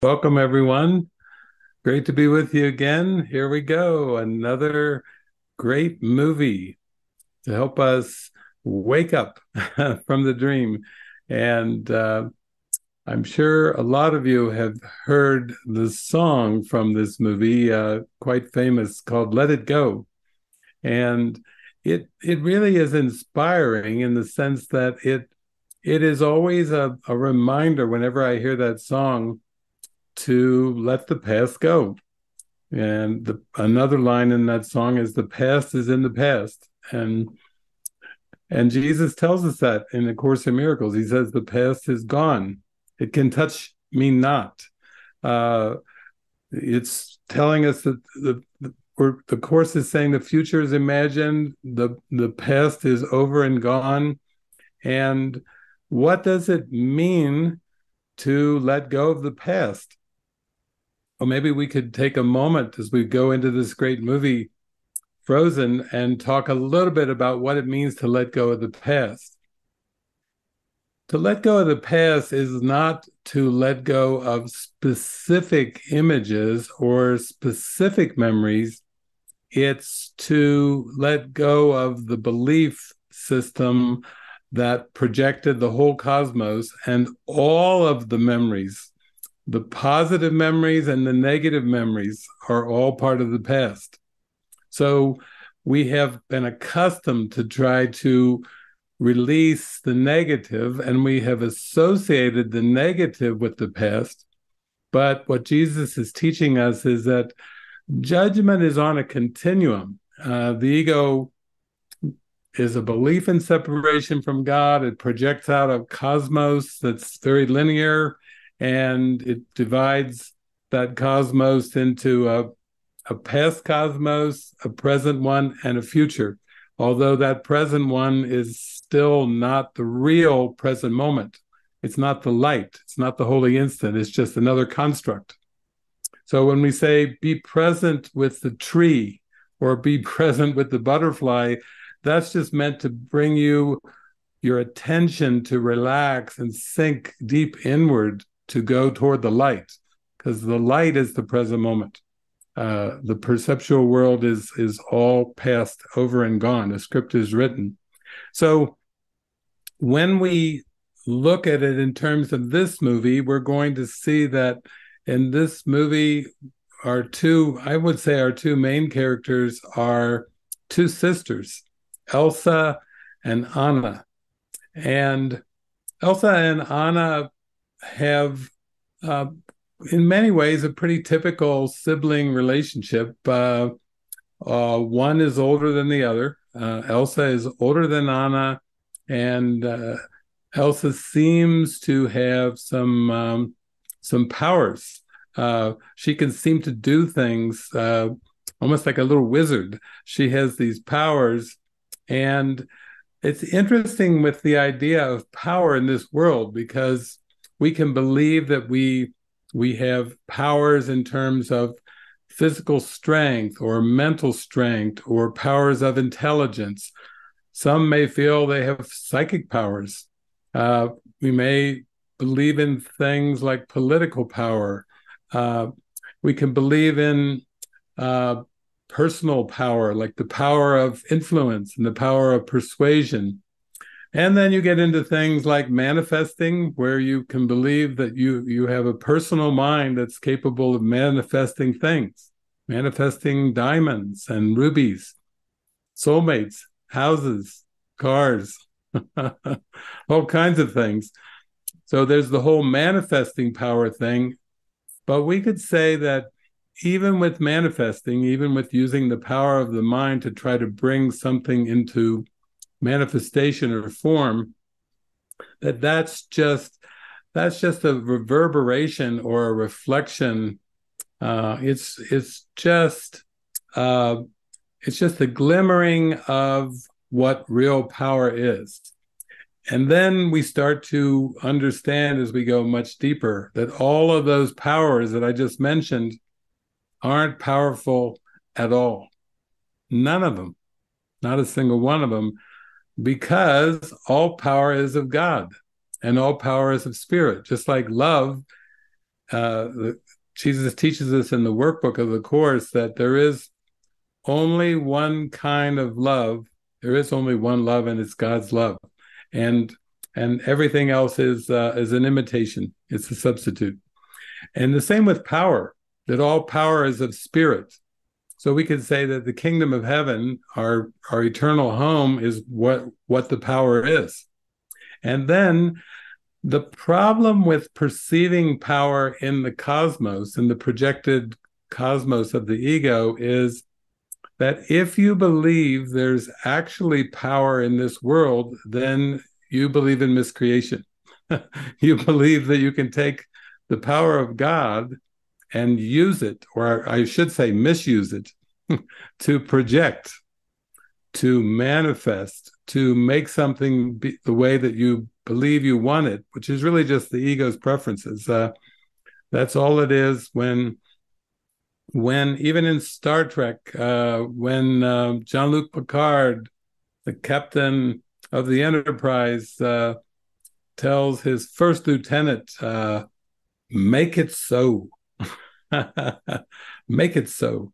Welcome, everyone. Great to be with you again. Here we go. Another great movie to help us wake up from the dream. And I'm sure a lot of you have heard the song from this movie, quite famous, called Let It Go. And it really is inspiring in the sense that it is always a reminder whenever I hear that song to let the past go. And another line in that song is, the past is in the past. And Jesus tells us that in A Course in Miracles. He says, the past is gone. It can touch me not. It's telling us that the Course is saying the future is imagined, the past is over and gone. And what does it mean to let go of the past? Or maybe we could take a moment as we go into this great movie, Frozen, and talk a little bit about what it means to let go of the past. To let go of the past is not to let go of specific images or specific memories. It's to let go of the belief system that projected the whole cosmos and all of the memories. The positive memories and the negative memories are all part of the past. So we have been accustomed to try to release the negative, and we have associated the negative with the past. But what Jesus is teaching us is that judgment is on a continuum. The ego is a belief in separation from God. It projects out a cosmos that's very linear, and it divides that cosmos into a past cosmos, a present one, and a future, although that present one is still not the real present moment. It's not the light. It's not the holy instant. It's just another construct. So when we say, be present with the tree or be present with the butterfly, that's just meant to bring your attention to relax and sink deep inward to go toward the light, because the light is the present moment. The perceptual world is all past, over and gone. The script is written. So when we look at it in terms of this movie, we're going to see that in this movie, our two main characters are two sisters, Elsa and Anna. And Elsa and Anna have, in many ways, a pretty typical sibling relationship. One is older than the other. Elsa is older than Anna, and Elsa seems to have some powers. She can seem to do things almost like a little wizard. She has these powers. And it's interesting with the idea of power in this world, because we can believe that we have powers in terms of physical strength or mental strength or powers of intelligence. Some may feel they have psychic powers. We may believe in things like political power. We can believe in personal power, like the power of influence and the power of persuasion. And then you get into things like manifesting, where you can believe that you have a personal mind that's capable of manifesting things, manifesting diamonds and rubies, soulmates, houses, cars, all kinds of things. So there's the whole manifesting power thing. But we could say that even with manifesting, even with using the power of the mind to try to bring something into manifestation or form, that's just a reverberation or a reflection. It's just the glimmering of what real power is. And then we start to understand as we go much deeper that all of those powers that I just mentioned aren't powerful at all. None of them, not a single one of them, because all power is of God and all power is of spirit. Just like love Jesus teaches us in the workbook of the Course that there is only one kind of love. There is only one love, and it's God's love. And everything else is an imitation. It's a substitute. And the same with power, that all power is of spirit. So we could say that the kingdom of heaven, our eternal home, is what the power is. And then the problem with perceiving power in the cosmos, in the projected cosmos of the ego, is that if you believe there's actually power in this world, then you believe in miscreation. You believe that you can take the power of God and use it, or I should say misuse it, to project, to manifest, to make something be the way that you believe you want it, which is really just the ego's preferences. That's all it is. When even in Star Trek, when Jean-Luc Picard, the captain of the Enterprise, tells his first lieutenant, make it so. Make it so.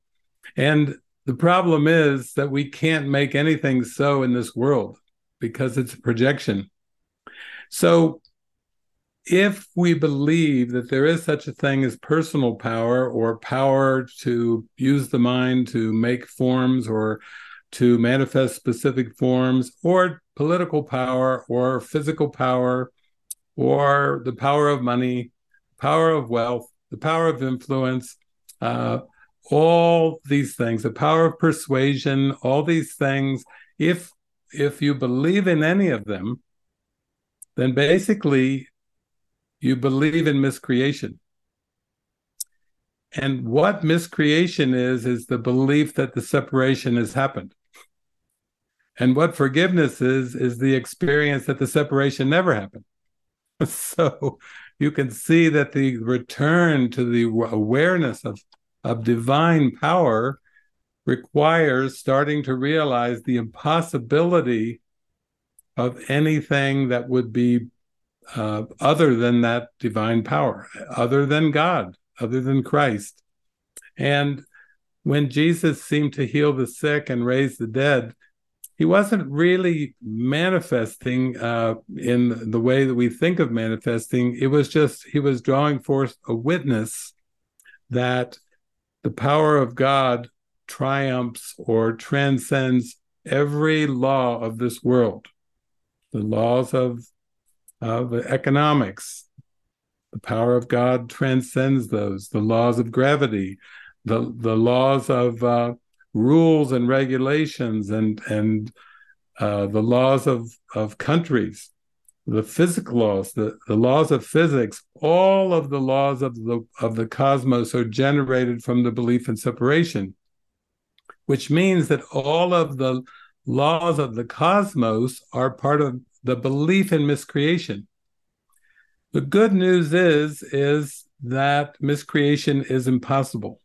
And the problem is that we can't make anything so in this world because it's a projection. So if we believe that there is such a thing as personal power, or power to use the mind to make forms or to manifest specific forms, or political power or physical power or the power of money, power of wealth, the power of influence, all these things, the power of persuasion, all these things, if you believe in any of them, then basically you believe in miscreation. And what miscreation is the belief that the separation has happened. And what forgiveness is the experience that the separation never happened. So you can see that the return to the awareness of divine power requires starting to realize the impossibility of anything that would be other than that divine power, other than God, other than Christ. And when Jesus seemed to heal the sick and raise the dead, he wasn't really manifesting in the way that we think of manifesting. It was just, he was drawing forth a witness that the power of God triumphs or transcends every law of this world. The laws of economics, the power of God transcends those. The laws of gravity, the laws of rules and regulations, and the laws of countries, the physical laws, the laws of physics. All of the laws of the cosmos are generated from the belief in separation, which means that all of the laws of the cosmos are part of the belief in miscreation. The good news is that miscreation is impossible.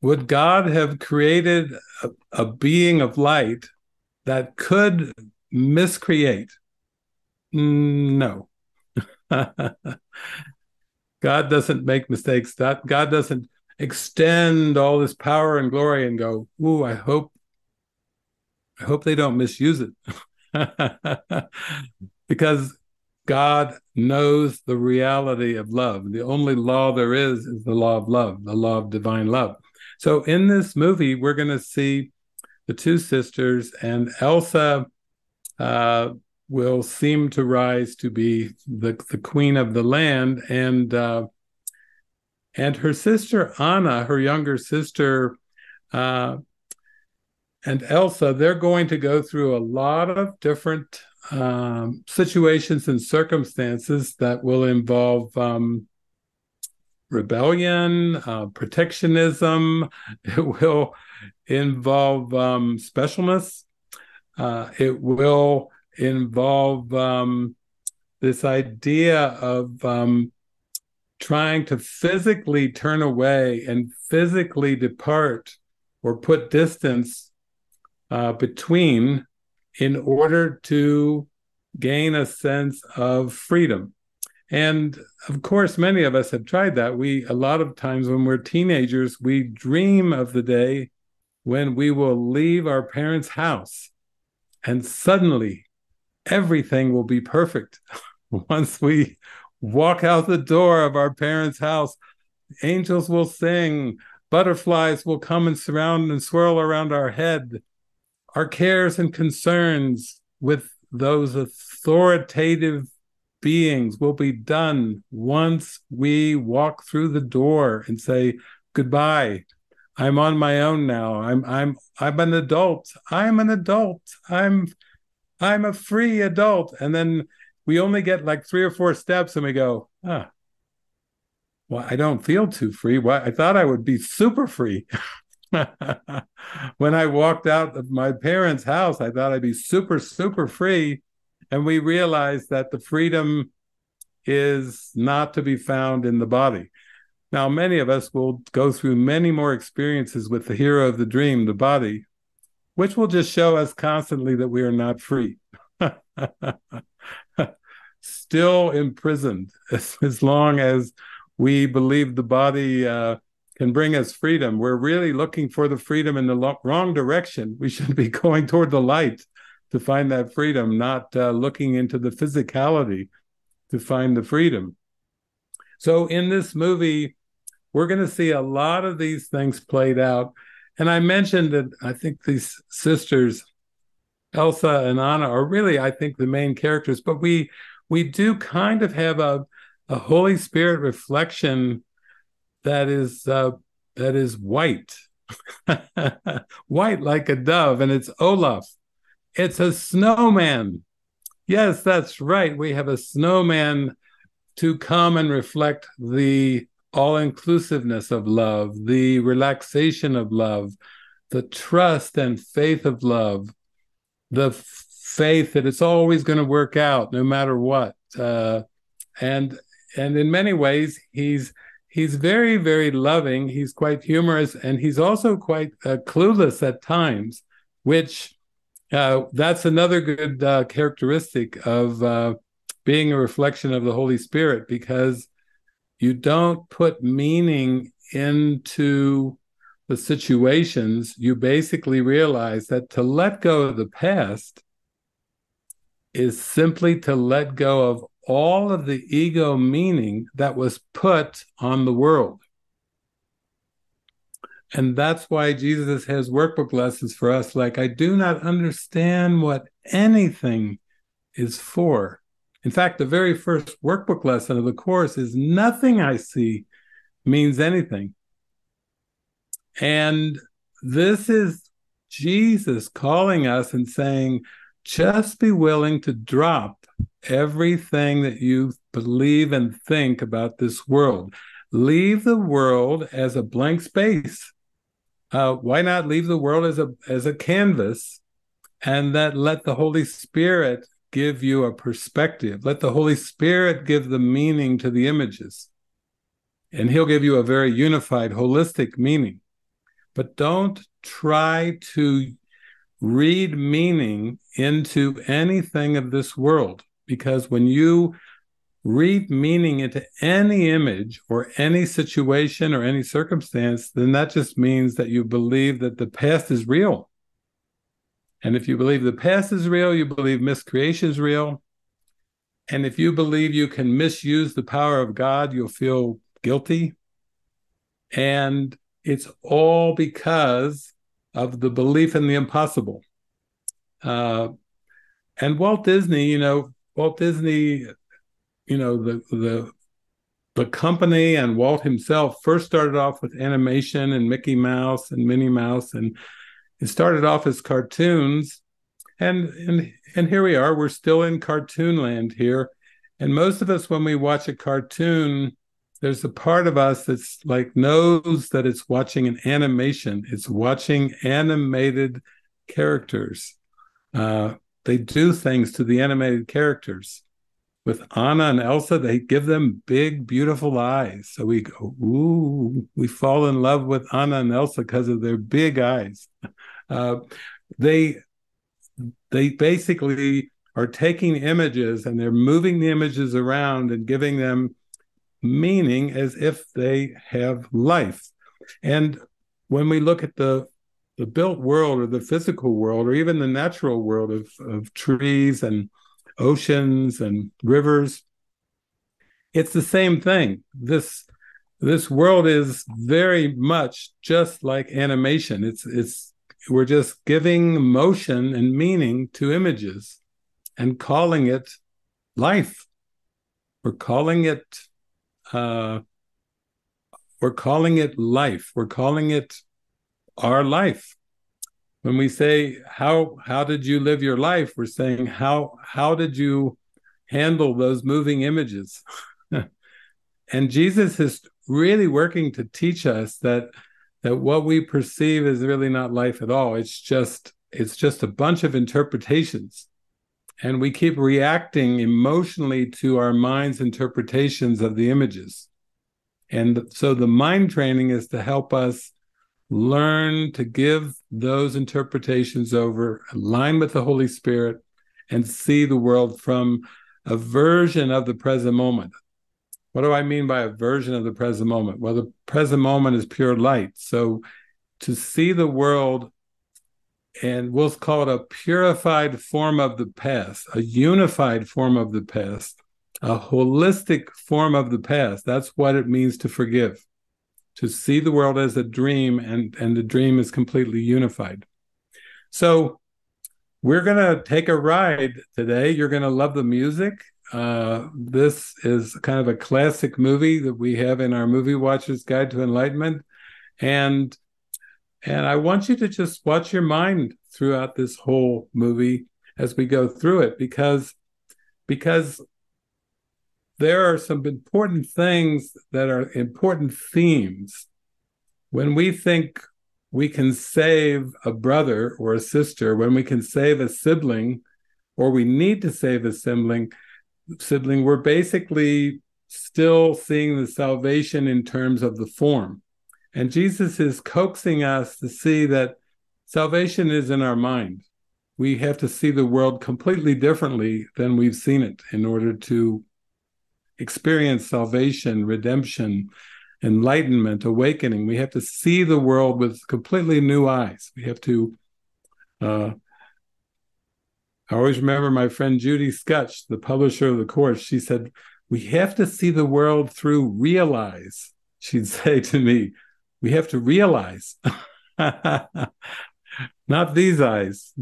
Would God have created a being of light that could miscreate? No. God doesn't make mistakes. God doesn't extend all this power and glory and go, ooh, I hope they don't misuse it. Because God knows the reality of love. The only law there is the law of love, the law of divine love. So in this movie, we're going to see the two sisters, and Elsa will seem to rise to be the queen of the land. And her sister, Anna, her younger sister, and Elsa, they're going to go through a lot of different situations and circumstances that will involve rebellion, protectionism. It will involve specialness. It will involve this idea of trying to physically turn away and physically depart or put distance between in order to gain a sense of freedom. And of course, many of us have tried that. A lot of times when we're teenagers, we dream of the day when we will leave our parents' house and suddenly everything will be perfect. Once we walk out the door of our parents' house, angels will sing, butterflies will come and surround and swirl around our head. Our cares and concerns with those authoritative beings will be done once we walk through the door and say, goodbye, I'm on my own now. I'm an adult. I'm an adult. I'm a free adult. And then we only get like 3 or 4 steps and we go, well, I don't feel too free. Well, I thought I would be super free. When I walked out of my parents' house, I thought I'd be super, super free. And we realized that the freedom is not to be found in the body. Now, many of us will go through many more experiences with the hero of the dream, the body, which will just show us constantly that we are not free. Still imprisoned as long as we believe the body can bring us freedom. We're really looking for the freedom in the wrong direction. We should be going toward the light to find that freedom, not looking into the physicality to find the freedom. So in this movie, we're going to see a lot of these things played out. And I mentioned that I think these sisters, Elsa and Anna, are really, I think, the main characters. But we do kind of have a Holy Spirit reflection that is white, white like a dove, and it's Olaf. It's a snowman. Yes, that's right. We have a snowman to come and reflect the all-inclusiveness of love, the relaxation of love, the trust and faith of love, the faith that it's always going to work out no matter what. And in many ways, he's very, very loving. He's quite humorous, and he's also quite clueless at times, which that's another good characteristic of being a reflection of the Holy Spirit, because you don't put meaning into the situations. You basically realize that to let go of the past is simply to let go of all of the ego meaning that was put on the world. And that's why Jesus has workbook lessons for us, like, I do not understand what anything is for. In fact, the very first workbook lesson of the Course is, nothing I see means anything. And this is Jesus calling us and saying, just be willing to drop everything that you believe and think about this world. Leave the world as a blank space. Why not leave the world as a canvas, and that let the Holy Spirit give you a perspective. Let the Holy Spirit give the meaning to the images. And he'll give you a very unified, holistic meaning. But don't try to read meaning into anything of this world, because when you read meaning into any image or any situation or any circumstance, then that just means that you believe that the past is real. And if you believe the past is real, you believe miscreation is real. And if you believe you can misuse the power of God, you'll feel guilty. And it's all because of the belief in the impossible. And Walt Disney, the company and Walt himself first started off with animation and Mickey Mouse and Minnie Mouse, and it started off as cartoons. And here we are, we're still in cartoon land here. And most of us, when we watch a cartoon, there's a part of us that's like knows that it's watching an animation. It's watching animated characters. They do things to the animated characters. With Anna and Elsa, they give them big, beautiful eyes. So we go, ooh, we fall in love with Anna and Elsa because of their big eyes. They basically are taking images and they're moving the images around and giving them meaning as if they have life. And when we look at the built world or the physical world or even the natural world of trees and oceans and rivers, it's the same thing. This world is very much just like animation. It's we're just giving motion and meaning to images and calling it life. We're calling it life. We're calling it our life. When we say how did you live your life, we're saying how did you handle those moving images? And Jesus is really working to teach us that what we perceive is really not life at all. It's just a bunch of interpretations. And we keep reacting emotionally to our mind's interpretations of the images. And so the mind training is to help us learn to give those interpretations over, align with the Holy Spirit, and see the world from a version of the present moment. What do I mean by a version of the present moment? Well, the present moment is pure light. So to see the world, and we'll call it a purified form of the past, a unified form of the past, a holistic form of the past. That's what it means to forgive, to see the world as a dream, and the dream is completely unified. So we're going to take a ride today. You're going to love the music. This is kind of a classic movie that we have in our Movie Watcher's Guide to Enlightenment. And I want you to just watch your mind throughout this whole movie as we go through it, because there are some important things that are important themes. When we think we can save a brother or a sister, when we can save a sibling, or we need to save a sibling, we're basically still seeing the salvation in terms of the form. And Jesus is coaxing us to see that salvation is in our mind. We have to see the world completely differently than we've seen it in order to experience salvation, redemption, enlightenment, awakening. We have to see the world with completely new eyes. We have to... I always remember my friend Judy Skutch, the publisher of the course. She said, "We have to see the world through realize." She'd say to me, "We have to realize, not these eyes,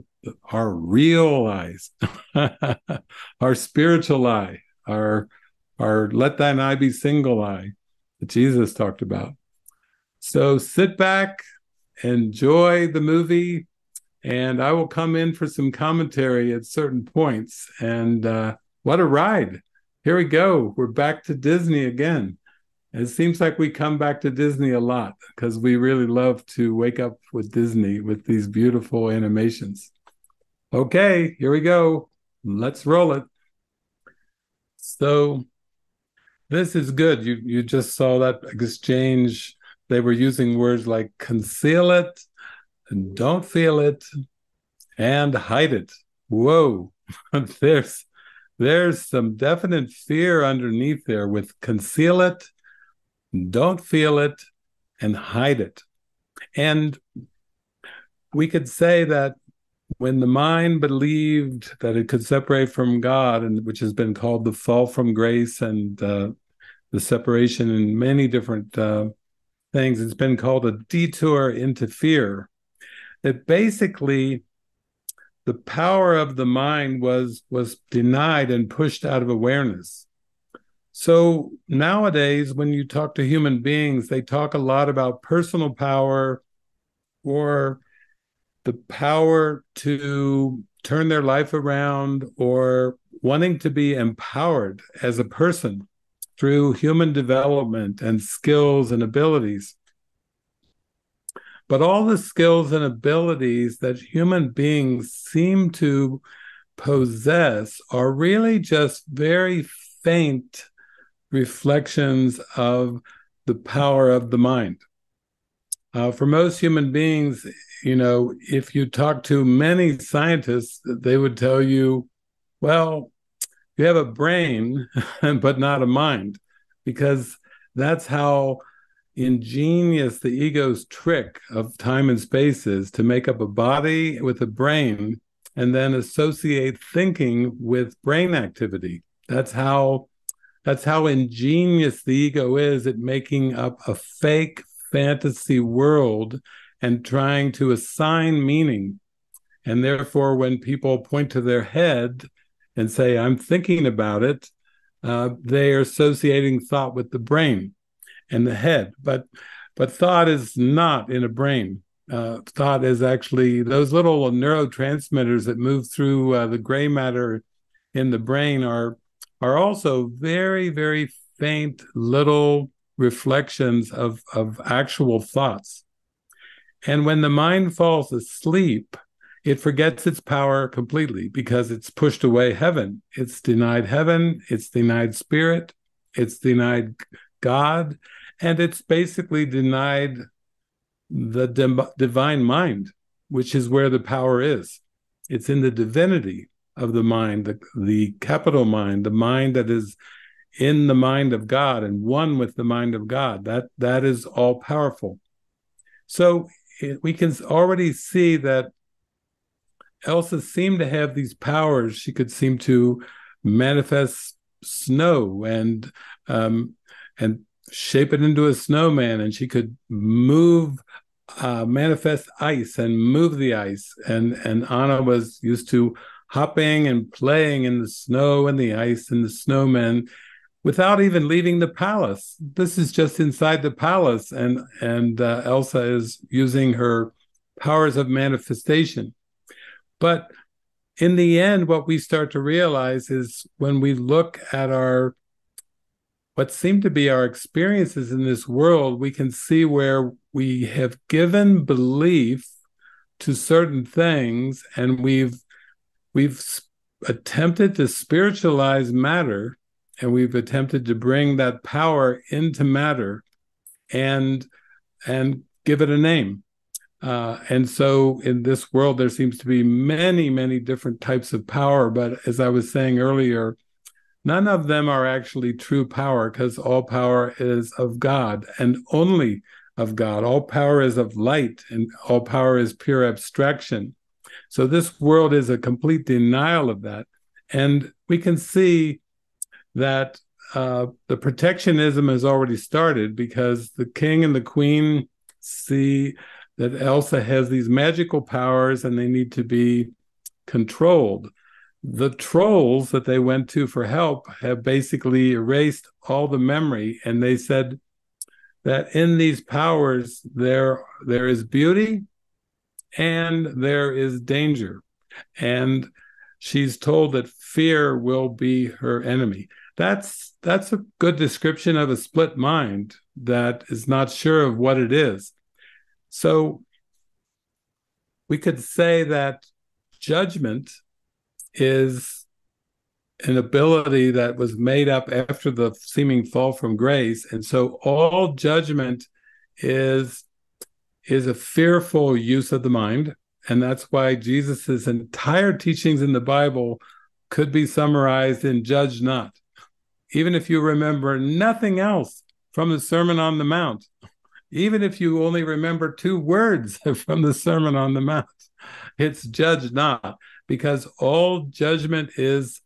our real eyes, our spiritual eye, our let thine eye be single eye that Jesus talked about." So sit back, enjoy the movie, and I will come in for some commentary at certain points. And what a ride. Here we go. We're back to Disney again. It seems like we come back to Disney a lot because we really love to wake up with Disney with these beautiful animations. Okay, here we go. Let's roll it. So this is good. You just saw that exchange. They were using words like conceal it, don't feel it, and hide it. Whoa, there's some definite fear underneath there with conceal it, don't feel it, and hide it. And we could say that when the mind believed that it could separate from God, and which has been called the fall from grace and the separation in many different things, it's been called a detour into fear. That basically the power of the mind was denied and pushed out of awareness. So nowadays, when you talk to human beings, they talk a lot about personal power or the power to turn their life around or wanting to be empowered as a person through human development and skills and abilities. But all the skills and abilities that human beings seem to possess are really just very faint reflections of the power of the mind. For most human beings, if you talk to many scientists, they would tell you Well, you have a brain, but not a mind, because that's how ingenious the ego's trick of time and space is, to make up a body with a brain and then associate thinking with brain activity. That's how ingenious the ego is at making up a fake fantasy world and trying to assign meaning. And therefore, when people point to their head and say, I'm thinking about it, they are associating thought with the brain and the head. But thought is not in a brain. Thought is actually those little neurotransmitters that move through the gray matter in the brain are also very, very faint little reflections of actual thoughts. And when the mind falls asleep, it forgets its power completely because it's pushed away heaven. It's denied heaven, it's denied spirit, it's denied God, and it's basically denied the divine mind, which is where the power is. It's in the divinity of the mind, the capital mind, the mind that is in the mind of God and one with the mind of God. That is all powerful. So we can already see that Elsa seemed to have these powers. She could seem to manifest snow and shape it into a snowman, and she could manifest ice and move the ice. And Anna was used to hopping and playing in the snow and the ice and the snowmen without even leaving the palace. This is just inside the palace, and Elsa is using her powers of manifestation. But in the end, what we start to realize is when we look at what seem to be our experiences in this world, we can see where we have given belief to certain things, and we've attempted to spiritualize matter, and we've attempted to bring that power into matter and give it a name. And so in this world, there seems to be many, many different types of power. But as I was saying earlier, none of them are actually true power, because all power is of God and only of God. All power is of light, and all power is pure abstraction. So this world is a complete denial of that. And we can see that the protectionism has already started, because the king and the queen see that Elsa has these magical powers and they need to be controlled. The trolls that they went to for help have basically erased all the memory, and they said that in these powers there is beauty and there is danger. And she's told that fear will be her enemy. That's a good description of a split mind that is not sure of what it is. So we could say that judgment is an ability that was made up after the seeming fall from grace. And so all judgment is a fearful use of the mind. And that's why Jesus's entire teachings in the Bible could be summarized in judge not. Even if you remember nothing else from the Sermon on the Mount, even if you only remember two words from the Sermon on the Mount, it's judge not, because all judgment is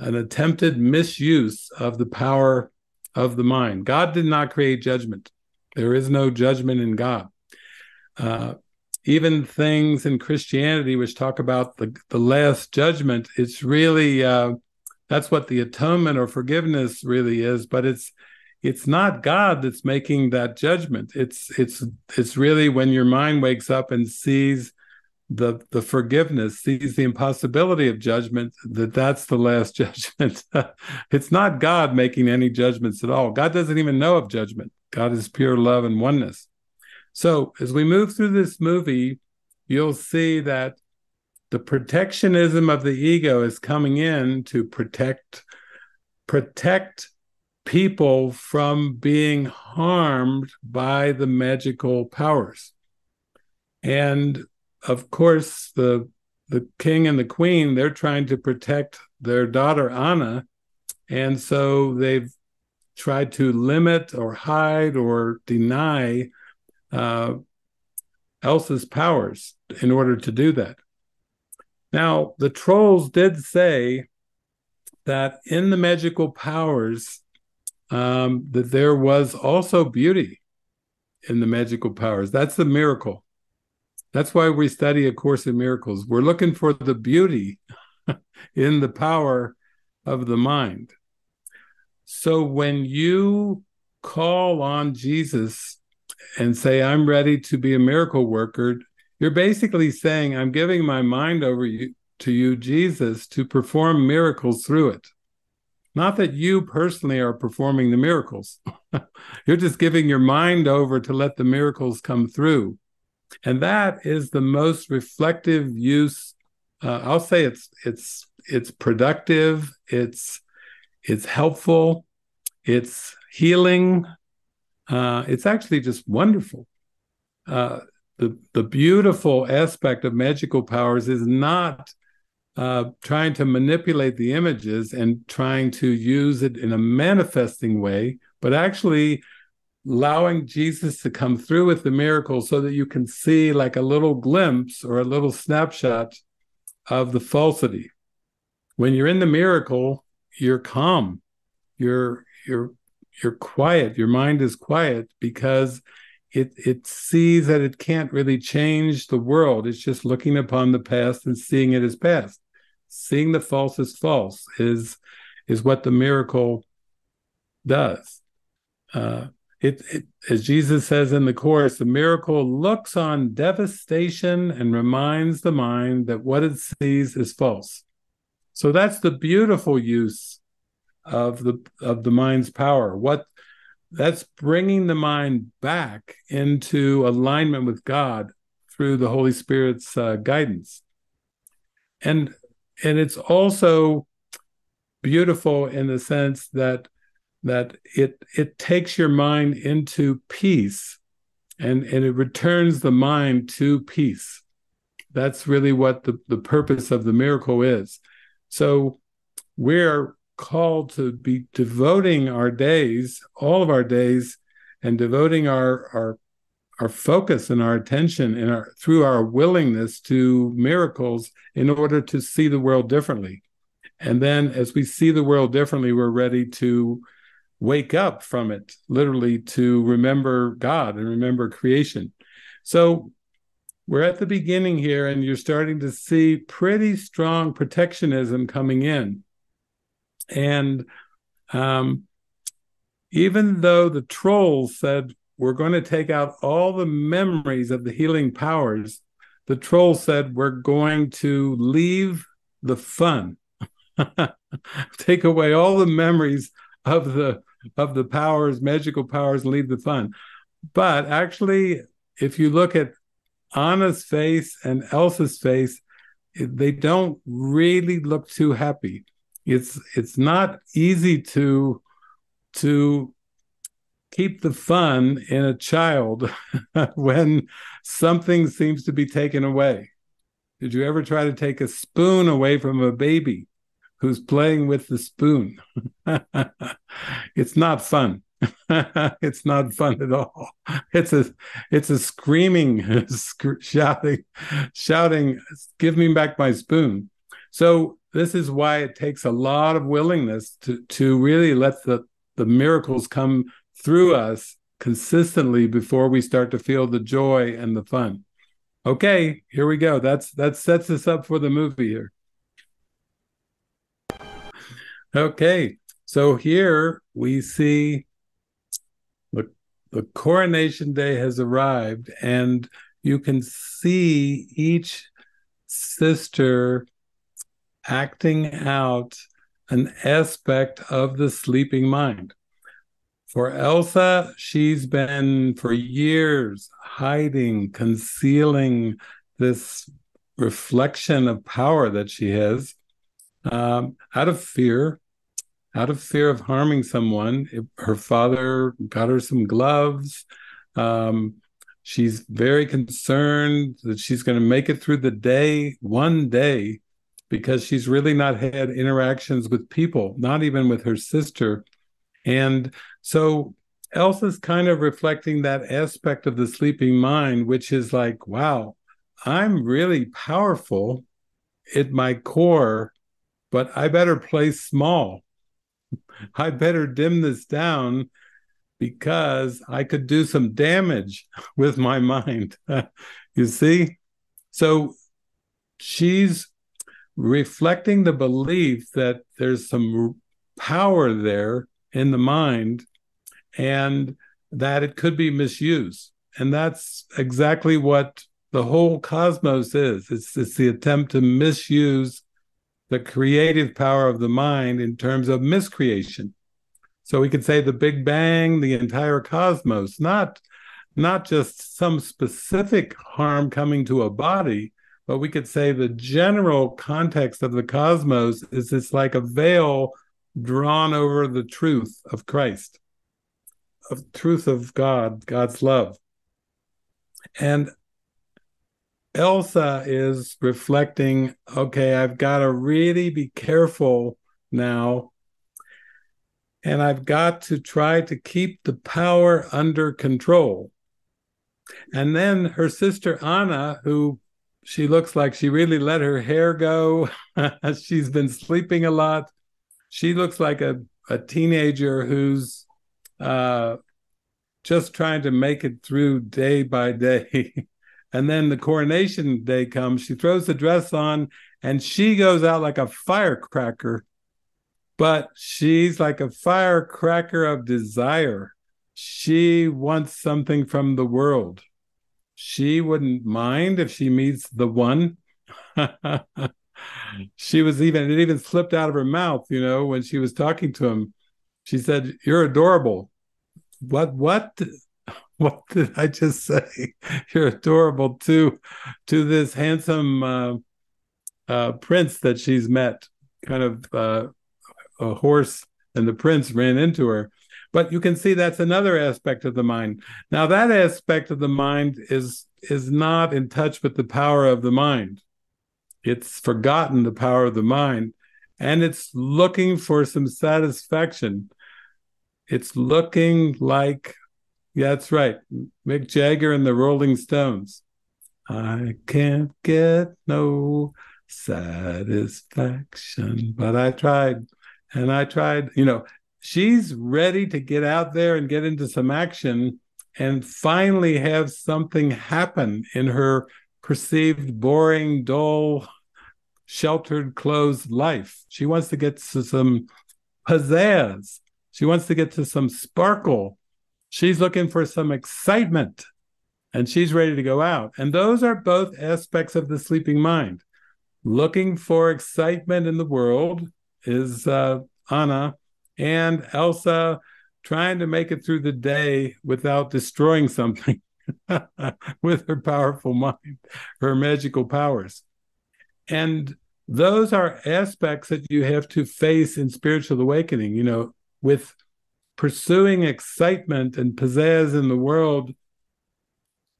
an attempted misuse of the power of the mind. God did not create judgment. There is no judgment in God. Even things in Christianity which talk about the last judgment, it's really, that's what the atonement or forgiveness really is, but it's not God that's making that judgment. It's really when your mind wakes up and sees the forgiveness, sees the impossibility of judgment, that's the last judgment. It's not God making any judgments at all. God doesn't even know of judgment. God is pure love and oneness. So as we move through this movie, you'll see that the protectionism of the ego is coming in to protect people from being harmed by the magical powers. And of course, the the king and the queen, they're trying to protect their daughter, Anna. And so they've tried to limit or hide or deny Elsa's powers in order to do that. Now, the trolls did say that in the magical powers, that there was also beauty in the magical powers. That's the miracle. That's why we study A Course in Miracles. We're looking for the beauty in the power of the mind. So when you call on Jesus and say, I'm ready to be a miracle worker, you're basically saying, I'm giving my mind over to you, Jesus, to perform miracles through it. Not that you personally are performing the miracles. You're just giving your mind over to let the miracles come through. And that is the most reflective use. I'll say it's productive, it's helpful, it's healing. It's actually just wonderful. The beautiful aspect of magical powers is not trying to manipulate the images and trying to use it in a manifesting way, but actually allowing Jesus to come through with the miracle so that you can see like a little glimpse or a little snapshot of the falsity. When you're in the miracle, you're calm, you're quiet, your mind is quiet because it sees that it can't really change the world. It's just looking upon the past and seeing it as past. Seeing the false as false is what the miracle does. It, as Jesus says in the Course, the miracle looks on devastation and reminds the mind that what it sees is false. So that's the beautiful use of the mind's power. That's bringing the mind back into alignment with God through the Holy Spirit's guidance. And it's also beautiful in the sense that it takes your mind into peace and it returns the mind to peace. That's really what the purpose of the miracle is. So we're called to be devoting our days, all of our days, and devoting our focus and our attention and through our willingness to miracles in order to see the world differently. And then as we see the world differently, we're ready to wake up from it, literally to remember God and remember creation. So we're at the beginning here, and you're starting to see pretty strong protectionism coming in. And even though the trolls said, we're going to take out all the memories of the healing powers, the trolls said, we're going to leave the fun. Take away all the memories of the powers, magical powers, and leave the fun. But actually, if you look at Anna's face and Elsa's face, they don't really look too happy. It's not easy to keep the fun in a child when something seems to be taken away. Did you ever try to take a spoon away from a baby who's playing with the spoon? It's not fun. It's not fun at all. It's a screaming, shouting, give me back my spoon. So this is why it takes a lot of willingness to really let the miracles come through us consistently before we start to feel the joy and the fun. Okay, here we go. That sets us up for the movie here. Okay, so here we see the coronation day has arrived, and you can see each sister acting out an aspect of the sleeping mind. For Elsa, she's been for years hiding, concealing this reflection of power that she has out of fear of harming someone. Her father got her some gloves. She's very concerned that she's going to make it through the day, one day, because she's really not had interactions with people, not even with her sister. And so Elsa's kind of reflecting that aspect of the sleeping mind, which is like, wow, I'm really powerful at my core, but I better play small. I better dim this down because I could do some damage with my mind. You see? So she's reflecting the belief that there's some power there in the mind and that it could be misused. And that's exactly what the whole cosmos is. It's the attempt to misuse the creative power of the mind in terms of miscreation. So we could say the Big Bang, the entire cosmos, not just some specific harm coming to a body, but we could say the general context of the cosmos is it's like a veil drawn over the truth of Christ, of truth of God, God's love. And Elsa is reflecting, okay, I've got to really be careful now, and I've got to try to keep the power under control. And then her sister Anna, who she looks like she really let her hair go. She's been sleeping a lot. She looks like a teenager who's just trying to make it through day by day. And then the coronation day comes, she throws the dress on, and she goes out like a firecracker. But she's like a firecracker of desire. She wants something from the world. She wouldn't mind if she meets the one. She was even, it even slipped out of her mouth, you know, when she was talking to him. She said, "You're adorable." What did I just say? You're adorable to this handsome prince that she's met, kind of a horse, and the prince ran into her. But you can see that's another aspect of the mind. Now, that aspect of the mind is not in touch with the power of the mind. It's forgotten the power of the mind, and it's looking for some satisfaction. It's looking like, yeah, that's right, Mick Jagger and the Rolling Stones. I can't get no satisfaction, but I tried, and I tried. You know, she's ready to get out there and get into some action and finally have something happen in her perceived boring, dull, sheltered, closed life. She wants to get to some pizzazz. She wants to get to some sparkle. She's looking for some excitement, and she's ready to go out. And those are both aspects of the sleeping mind. Looking for excitement in the world is Anna, and Elsa trying to make it through the day without destroying something with her powerful mind, her magical powers. And those are aspects that you have to face in spiritual awakening, you know, with pursuing excitement and pizzazz in the world.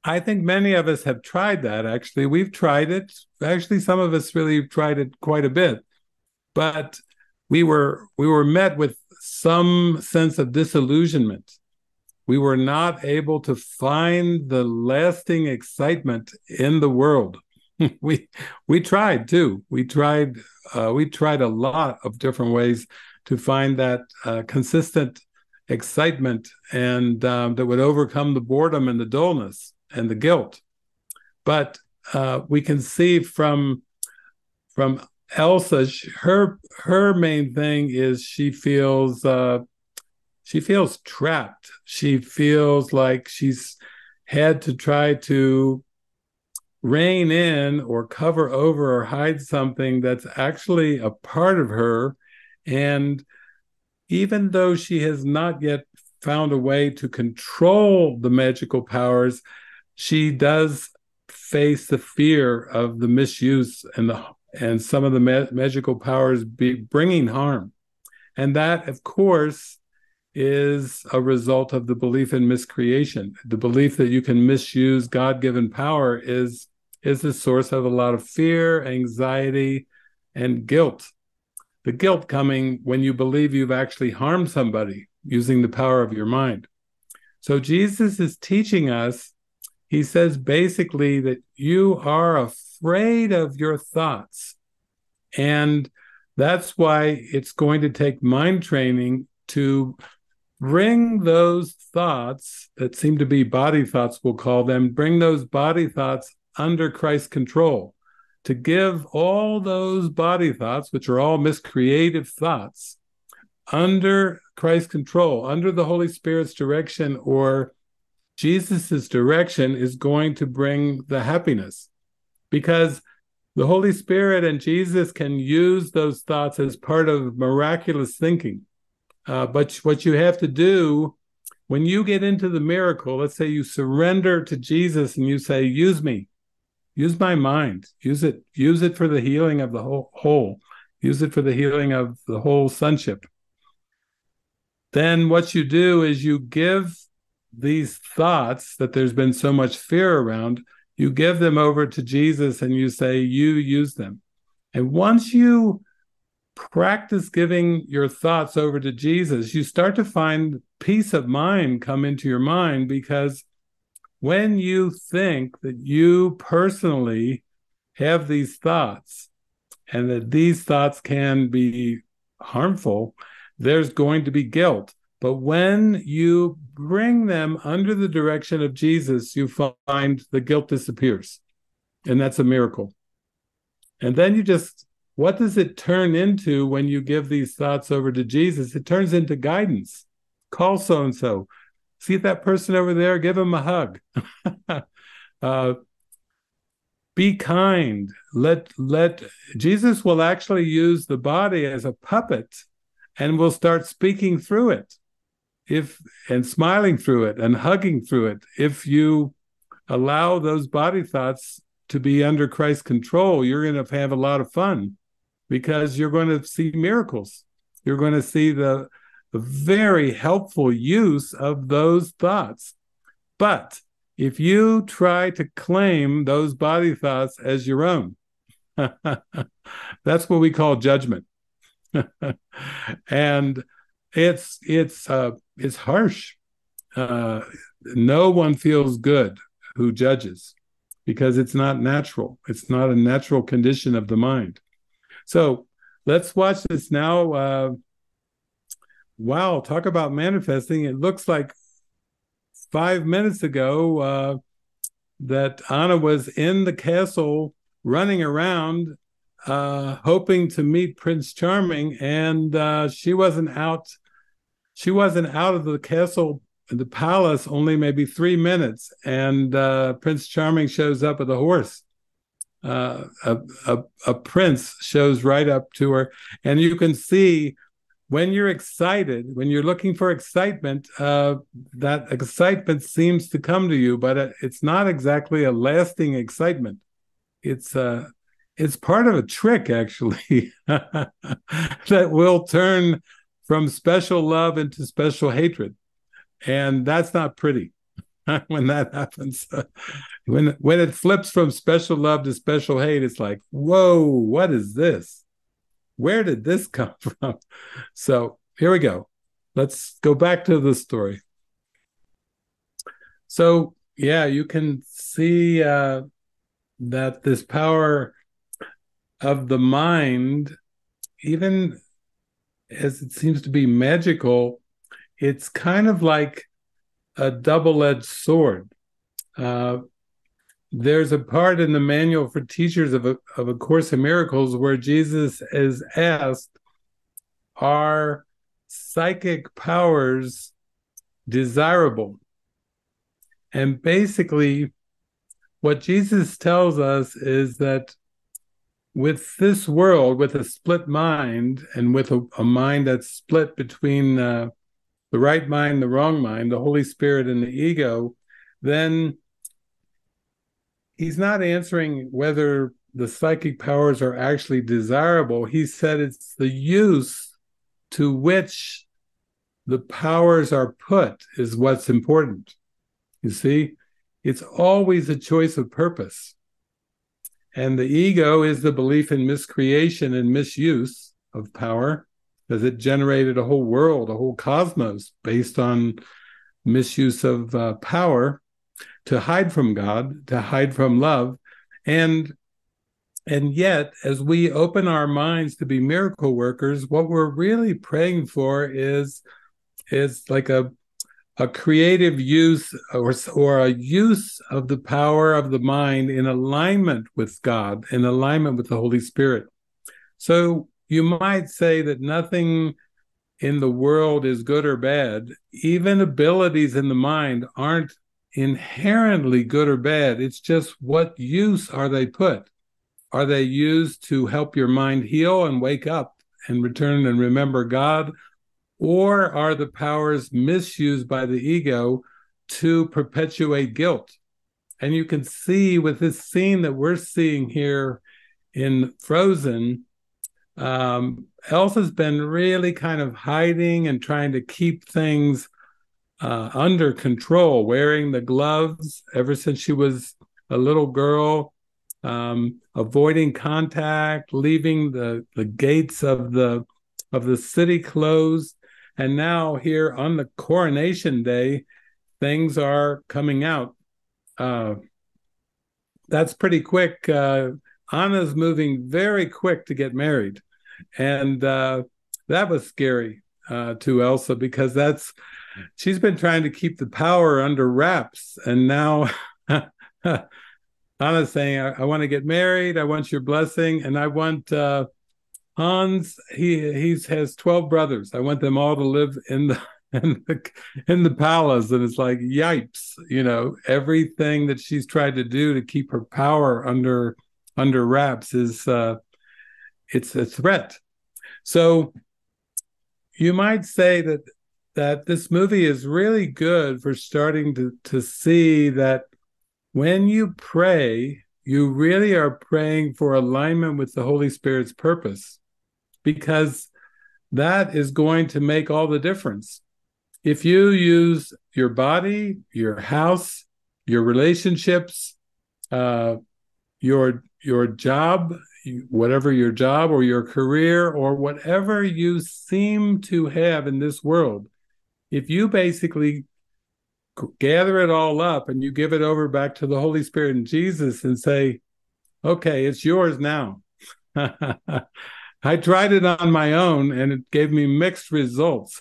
I think many of us have tried that, actually. We've tried it. Actually, some of us really tried it quite a bit. But we were met with some sense of disillusionment. We were not able to find the lasting excitement in the world. We tried, too. We tried a lot of different ways to find that consistent excitement and that would overcome the boredom and the dullness and the guilt. But we can see from Elsa, her main thing is she feels trapped. She feels like she's had to try to rein in or cover over or hide something that's actually a part of her. And even though she has not yet found a way to control the magical powers, she does face the fear of the misuse and some of the magical powers bringing harm. And that, of course, is a result of the belief in miscreation. The belief that you can misuse God-given power is the source of a lot of fear, anxiety, and guilt. The guilt coming when you believe you've actually harmed somebody using the power of your mind. So Jesus is teaching us, he says basically that you are afraid of your thoughts. And that's why it's going to take mind training to bring those thoughts that seem to be body thoughts, we'll call them, bring those body thoughts under Christ's control, to give all those body thoughts, which are all miscreative thoughts, under Christ's control, under the Holy Spirit's direction, or Jesus's direction, is going to bring the happiness. Because the Holy Spirit and Jesus can use those thoughts as part of miraculous thinking. But what you have to do when you get into the miracle, let's say you surrender to Jesus and you say, use me. Use my mind. Use it for the healing of the whole. Use it for the healing of the whole sonship. Then what you do is you give these thoughts that there's been so much fear around, you give them over to Jesus and you say, you use them. And once you practice giving your thoughts over to Jesus, you start to find peace of mind come into your mind, because when you think that you personally have these thoughts and that these thoughts can be harmful, there's going to be guilt. But when you bring them under the direction of Jesus, you find the guilt disappears. And that's a miracle. And then you just, what does it turn into when you give these thoughts over to Jesus? It turns into guidance. Call so-and-so. See that person over there, give him a hug. Be kind. Jesus will actually use the body as a puppet and will start speaking through it and smiling through it and hugging through it. If you allow those body thoughts to be under Christ's control, you're going to have a lot of fun, because you're going to see miracles. You're going to see the very helpful use of those thoughts. But if you try to claim those body thoughts as your own, that's what we call judgment. And it's harsh. No one feels good who judges, because it's not natural. It's not a natural condition of the mind. So let's watch this now. Wow, talk about manifesting. It looks like 5 minutes ago that Anna was in the castle running around hoping to meet Prince Charming, and she wasn't out of the castle, the palace, only maybe 3 minutes, and Prince Charming shows up with a horse. A prince shows right up to her, and you can see, when you're excited, when you're looking for excitement, that excitement seems to come to you, but it's not exactly a lasting excitement. It's part of a trick, actually, that will turn from special love into special hatred, and that's not pretty when that happens. When it flips from special love to special hate, it's like, whoa, what is this? Where did this come from? So here we go. Let's go back to the story. So, yeah, you can see that this power of the mind, even as it seems to be magical, it's kind of like a double-edged sword. There's a part in the manual for teachers of A Course in Miracles where Jesus is asked, are psychic powers desirable? And basically, what Jesus tells us is that with this world, with a split mind, and with a mind that's split between the right mind, the wrong mind, the Holy Spirit, and the ego, then he's not answering whether the psychic powers are actually desirable. He said it's the use to which the powers are put is what's important. You see, it's always a choice of purpose. And the ego is the belief in miscreation and misuse of power, because it generated a whole world, a whole cosmos based on misuse of power to hide from God, to hide from love. And yet, as we open our minds to be miracle workers, what we're really praying for is like a creative use or a use of the power of the mind in alignment with God, in alignment with the Holy Spirit. So you might say that nothing in the world is good or bad. Even abilities in the mind aren't inherently good or bad. It's just what use are they put? Are they used to help your mind heal and wake up and return and remember God? Or are the powers misused by the ego to perpetuate guilt? And you can see with this scene that we're seeing here in Frozen, Elsa's been really kind of hiding and trying to keep things under control, wearing the gloves ever since she was a little girl, avoiding contact, leaving the gates of the city closed. And now here on the coronation day, things are coming out. That's pretty quick. Anna's moving very quick to get married. And that was scary to Elsa, because she's been trying to keep the power under wraps. And now Anna's saying, I want to get married. I want your blessing. And I want Hans, he has 12 brothers. I want them all to live in the palace. And it's like, yipes, you know, everything that she's tried to do to keep her power under wraps is it's a threat. So you might say that this movie is really good for starting to see that when you pray, you really are praying for alignment with the Holy Spirit's purpose, because that is going to make all the difference. If you use your body, your house, your relationships, your job, whatever your job or your career or whatever you seem to have in this world, if you basically gather it all up and you give it over back to the Holy Spirit and Jesus and say, okay, it's yours now. I tried it on my own and it gave me mixed results.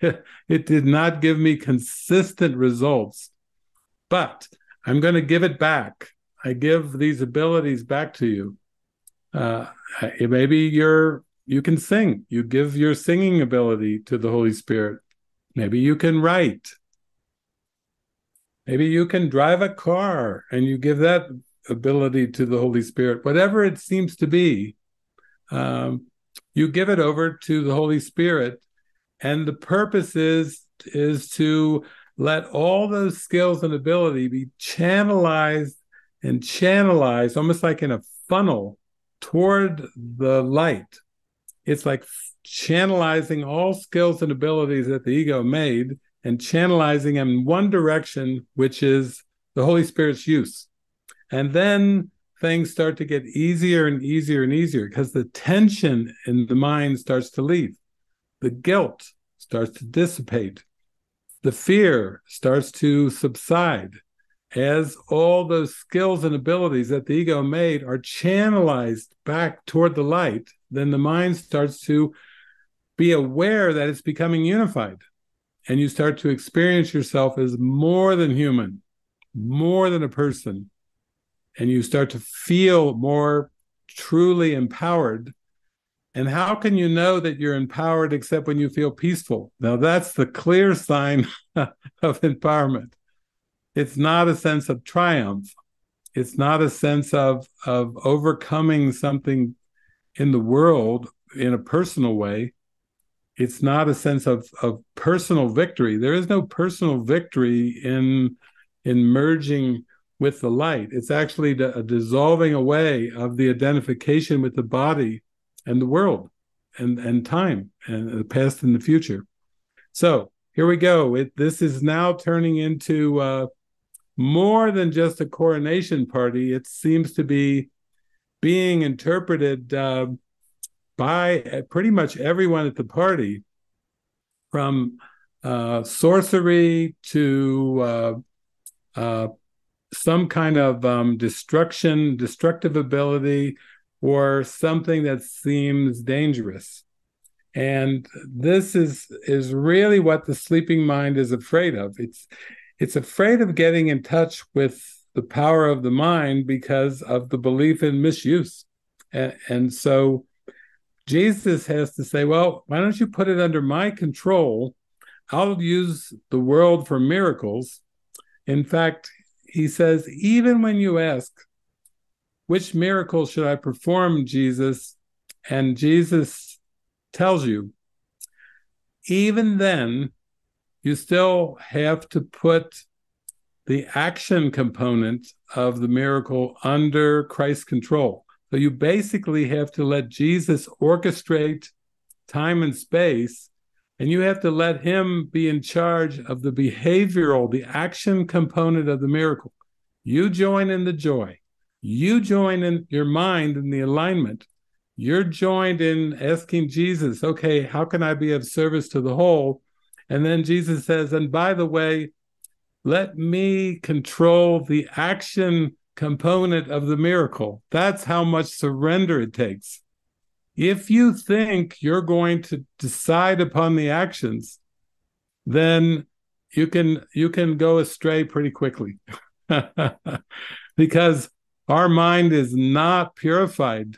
It did not give me consistent results, but I'm going to give it back. I give these abilities back to you. Maybe you can sing. You give your singing ability to the Holy Spirit. Maybe you can write. Maybe you can drive a car and you give that ability to the Holy Spirit. Whatever it seems to be, you give it over to the Holy Spirit. And the purpose is to let all those skills and ability be channelized almost like in a funnel toward the light. It's like channelizing all skills and abilities that the ego made and channelizing them in one direction, which is the Holy Spirit's use. And then things start to get easier and easier and easier, because the tension in the mind starts to leave. The guilt starts to dissipate. The fear starts to subside, as all those skills and abilities that the ego made are channelized back toward the light. Then the mind starts to be aware that it's becoming unified. And you start to experience yourself as more than human, more than a person. And you start to feel more truly empowered. And how can you know that you're empowered except when you feel peaceful? Now, that's the clear sign of empowerment. It's not a sense of triumph. It's not a sense of overcoming something in the world in a personal way. It's not a sense of personal victory. There is no personal victory in merging with the light. It's actually a dissolving away of the identification with the body and the world and time and the past and the future. So here we go. This is now turning into more than just a coronation party. It seems to be being interpreted by pretty much everyone at the party, from sorcery to some kind of destructive ability, or something that seems dangerous. And this is really what the sleeping mind is afraid of. It's afraid of getting in touch with the power of the mind because of the belief in misuse. And so Jesus has to say, well, why don't you put it under my control? I'll use the world for miracles. In fact, he says, even when you ask, which miracle should I perform, Jesus? And Jesus tells you, even then, you still have to put the action component of the miracle under Christ's control. So you basically have to let Jesus orchestrate time and space, and you have to let him be in charge of the behavioral, the action component of the miracle. You join in the joy. You join in your mind in the alignment. You're joined in asking Jesus, okay, how can I be of service to the whole? And then Jesus says, and by the way, let me control the action component of the miracle. That's how much surrender it takes. If you think you're going to decide upon the actions, then you can go astray pretty quickly. Because our mind is not purified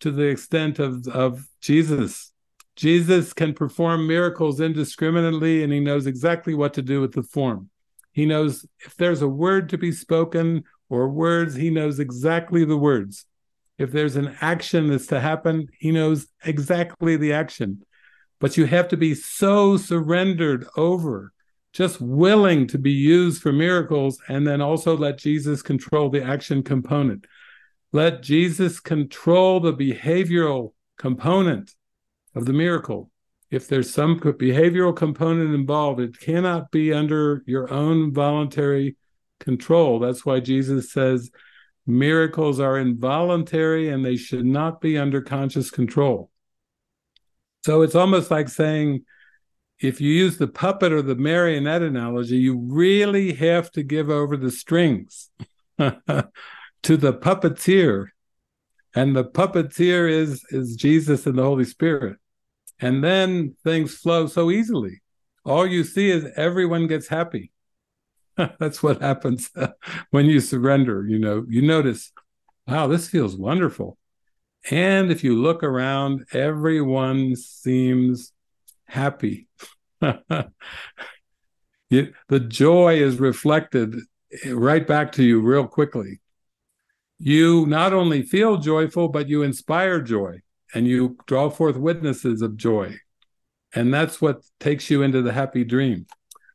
to the extent of Jesus. Jesus can perform miracles indiscriminately, and he knows exactly what to do with the form. He knows if there's a word to be spoken or words, he knows exactly the words. If there's an action that's to happen, he knows exactly the action. But you have to be so surrendered over, just willing to be used for miracles, and then also let Jesus control the action component. Let Jesus control the behavioral component of the miracle. If there's some behavioral component involved, it cannot be under your own voluntary control. That's why Jesus says miracles are involuntary and they should not be under conscious control. So it's almost like saying, if you use the puppet or the marionette analogy, you really have to give over the strings to the puppeteer. And the puppeteer is Jesus and the Holy Spirit. And then things flow so easily. All you see is everyone gets happy. That's what happens when you surrender. You notice, wow, this feels wonderful. And if you look around, everyone seems happy. The joy is reflected right back to you real quickly. You not only feel joyful, but you inspire joy, and you draw forth witnesses of joy. And that's what takes you into the happy dream.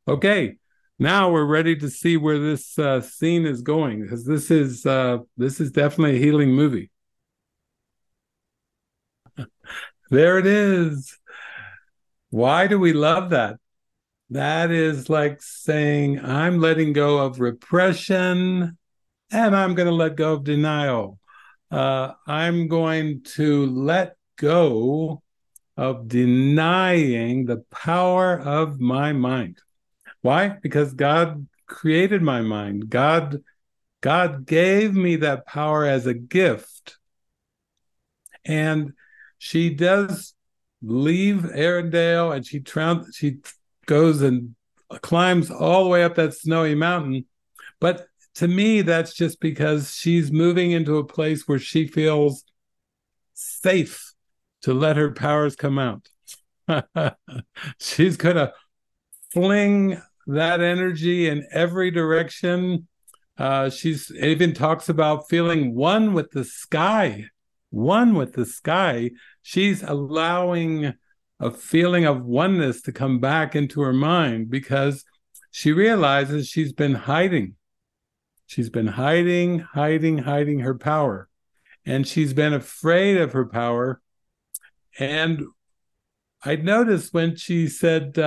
Okay, now we're ready to see where this scene is going, because this is definitely a healing movie. There it is. Why do we love that? That is like saying, I'm letting go of repression, and I'm going to let go of denial. I'm going to let go of denying the power of my mind. Why? Because God created my mind. God gave me that power as a gift. And she does leave Airedale, and she goes and climbs all the way up that snowy mountain. But to me, that's just because she's moving into a place where she feels safe to let her powers come out. She's going to fling that energy in every direction. She's even talks about feeling one with the sky. One with the sky. She's allowing a feeling of oneness to come back into her mind, because she realizes she's been hiding. She's been hiding her power. And she's been afraid of her power. And I noticed when she said,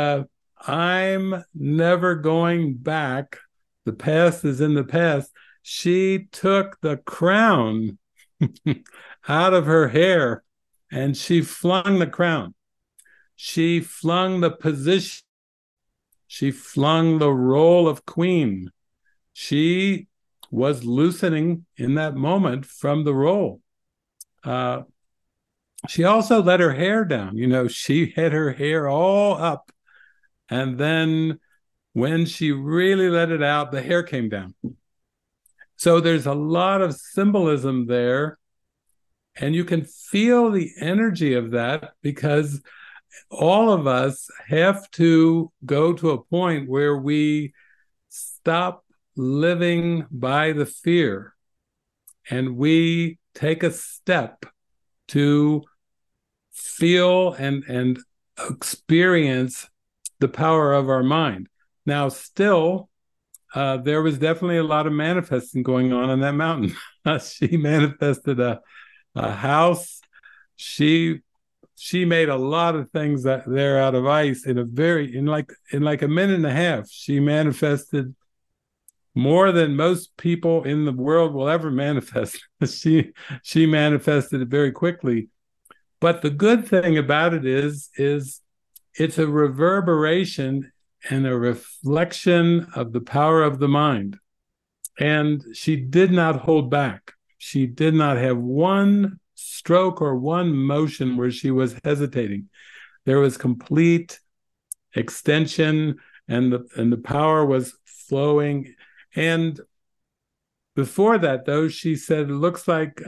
I'm never going back. The past is in the past. She took the crown out of her hair and she flung the crown. She flung the position. She flung the role of queen. She was loosening in that moment from the role. She also let her hair down. You know, she had her hair all up. And then when she really let it out, the hair came down. So there's a lot of symbolism there. And you can feel the energy of that, because all of us have to go to a point where we stop living by the fear and we take a step to feel and experience the power of our mind. Now, still, there was definitely a lot of manifesting going on that mountain. She manifested a house. She made a lot of things there out of ice in a like a minute and a half. She manifested more than most people in the world will ever manifest. She manifested it very quickly. But the good thing about it is it's a reverberation and a reflection of the power of the mind. And she did not hold back. She did not have one stroke or one motion where she was hesitating. There was complete extension, and the power was flowing. And before that, though, she said, it looks like,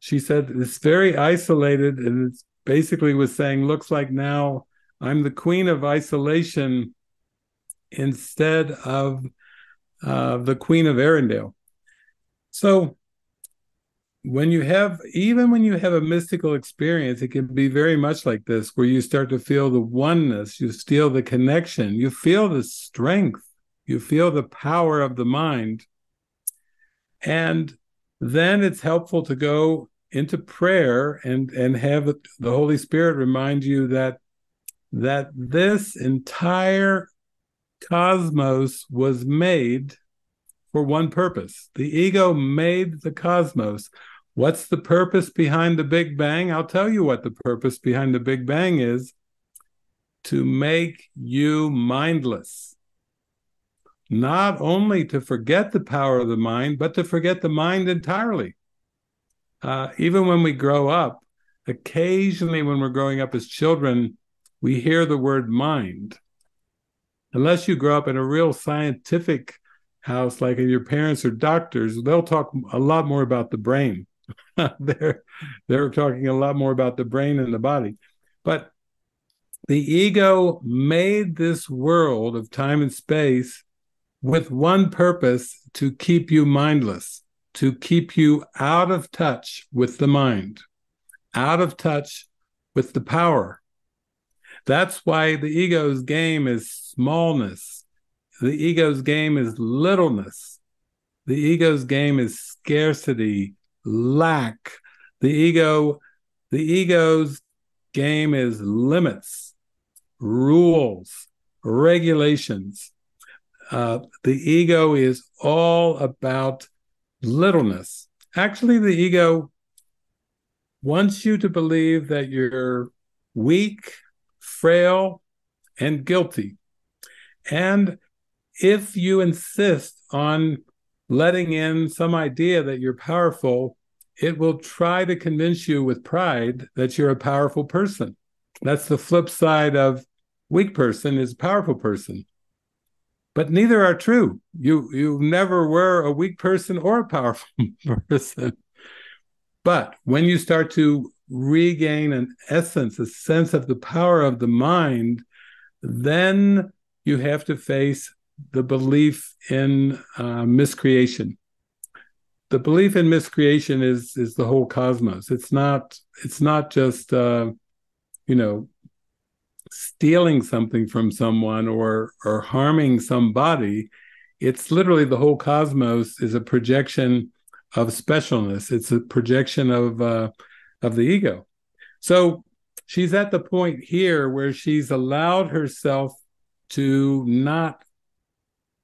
she said, it's very isolated. And it basically was saying, looks like now I'm the queen of isolation instead of the queen of Arendelle. So even when you have a mystical experience, it can be very much like this, where you start to feel the oneness, you feel the connection, you feel the strength. You feel the power of the mind. And then it's helpful to go into prayer and have the Holy Spirit remind you that this entire cosmos was made for one purpose. The ego made the cosmos. What's the purpose behind the Big Bang? I'll tell you what the purpose behind the Big Bang is: to make you mindless. Not only to forget the power of the mind, but to forget the mind entirely. Even when we grow up, occasionally when we're growing up as children, we hear the word mind. Unless you grow up in a real scientific house, like your parents are doctors, they'll talk a lot more about the brain. They're talking a lot more about the brain and the body. But the ego made this world of time and space with one purpose: to keep you mindless, to keep you out of touch with the mind, out of touch with the power. That's why the ego's game is smallness. The ego's game is littleness. The ego's game is scarcity, lack. The ego's game is limits, rules, regulations. The ego is all about littleness. Actually, the ego wants you to believe that you're weak, frail, and guilty. And if you insist on letting in some idea that you're powerful, it will try to convince you with pride that you're a powerful person. That's the flip side of weak person is powerful person. But neither are true. You never were a weak person or a powerful person. But when you start to regain an essence, a sense of the power of the mind, then you have to face the belief in miscreation. The belief in miscreation is the whole cosmos. It's not just stealing something from someone or harming somebody. It's literally the whole cosmos is a projection of specialness. It's a projection of the ego. So she's at the point here where she's allowed herself to not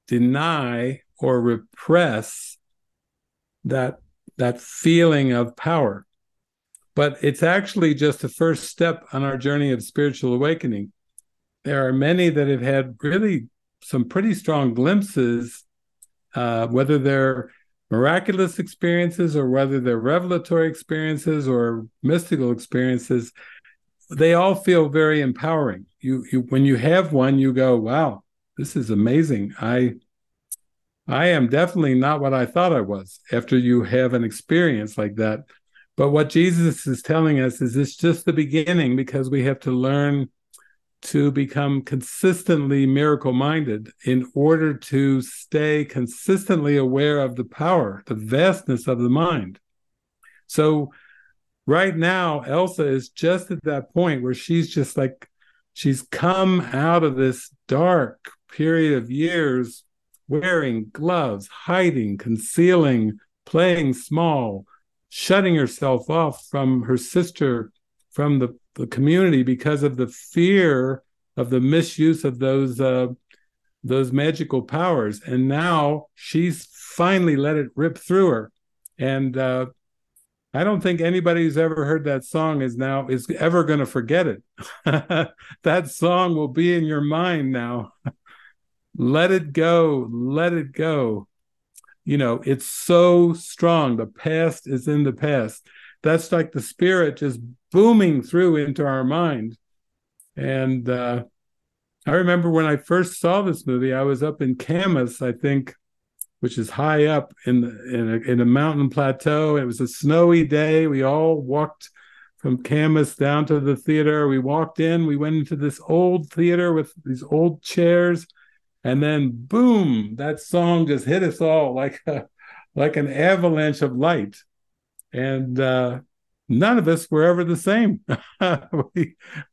deny or repress that feeling of power. But it's actually just the first step on our journey of spiritual awakening. There are many that have had really some pretty strong glimpses, whether they're miraculous experiences or whether they're revelatory experiences or mystical experiences. They all feel very empowering. You when you have one, you go, wow, this is amazing. I am definitely not what I thought I was after you have an experience like that. But what Jesus is telling us is it's just the beginning, because we have to learn to become consistently miracle-minded in order to stay consistently aware of the power, the vastness of the mind. So right now, Elsa is just at that point where she's just like, she's come out of this dark period of years wearing gloves, hiding, concealing, playing small, shutting herself off from her sister, from the community, because of the fear of the misuse of those magical powers. And now she's finally let it rip through her. And I don't think anybody who's ever heard that song is ever going to forget it. That song will be in your mind now. Let it go, let it go. You know, it's so strong. The past is in the past. That's like the spirit just booming through into our mind. And I remember when I first saw this movie, I was up in Camas, I think, which is high up in a mountain plateau. It was a snowy day. We all walked from Camas down to the theater. We walked in. We went into this old theater with these old chairs. And then, boom, that song just hit us all like an avalanche of light. And none of us were ever the same.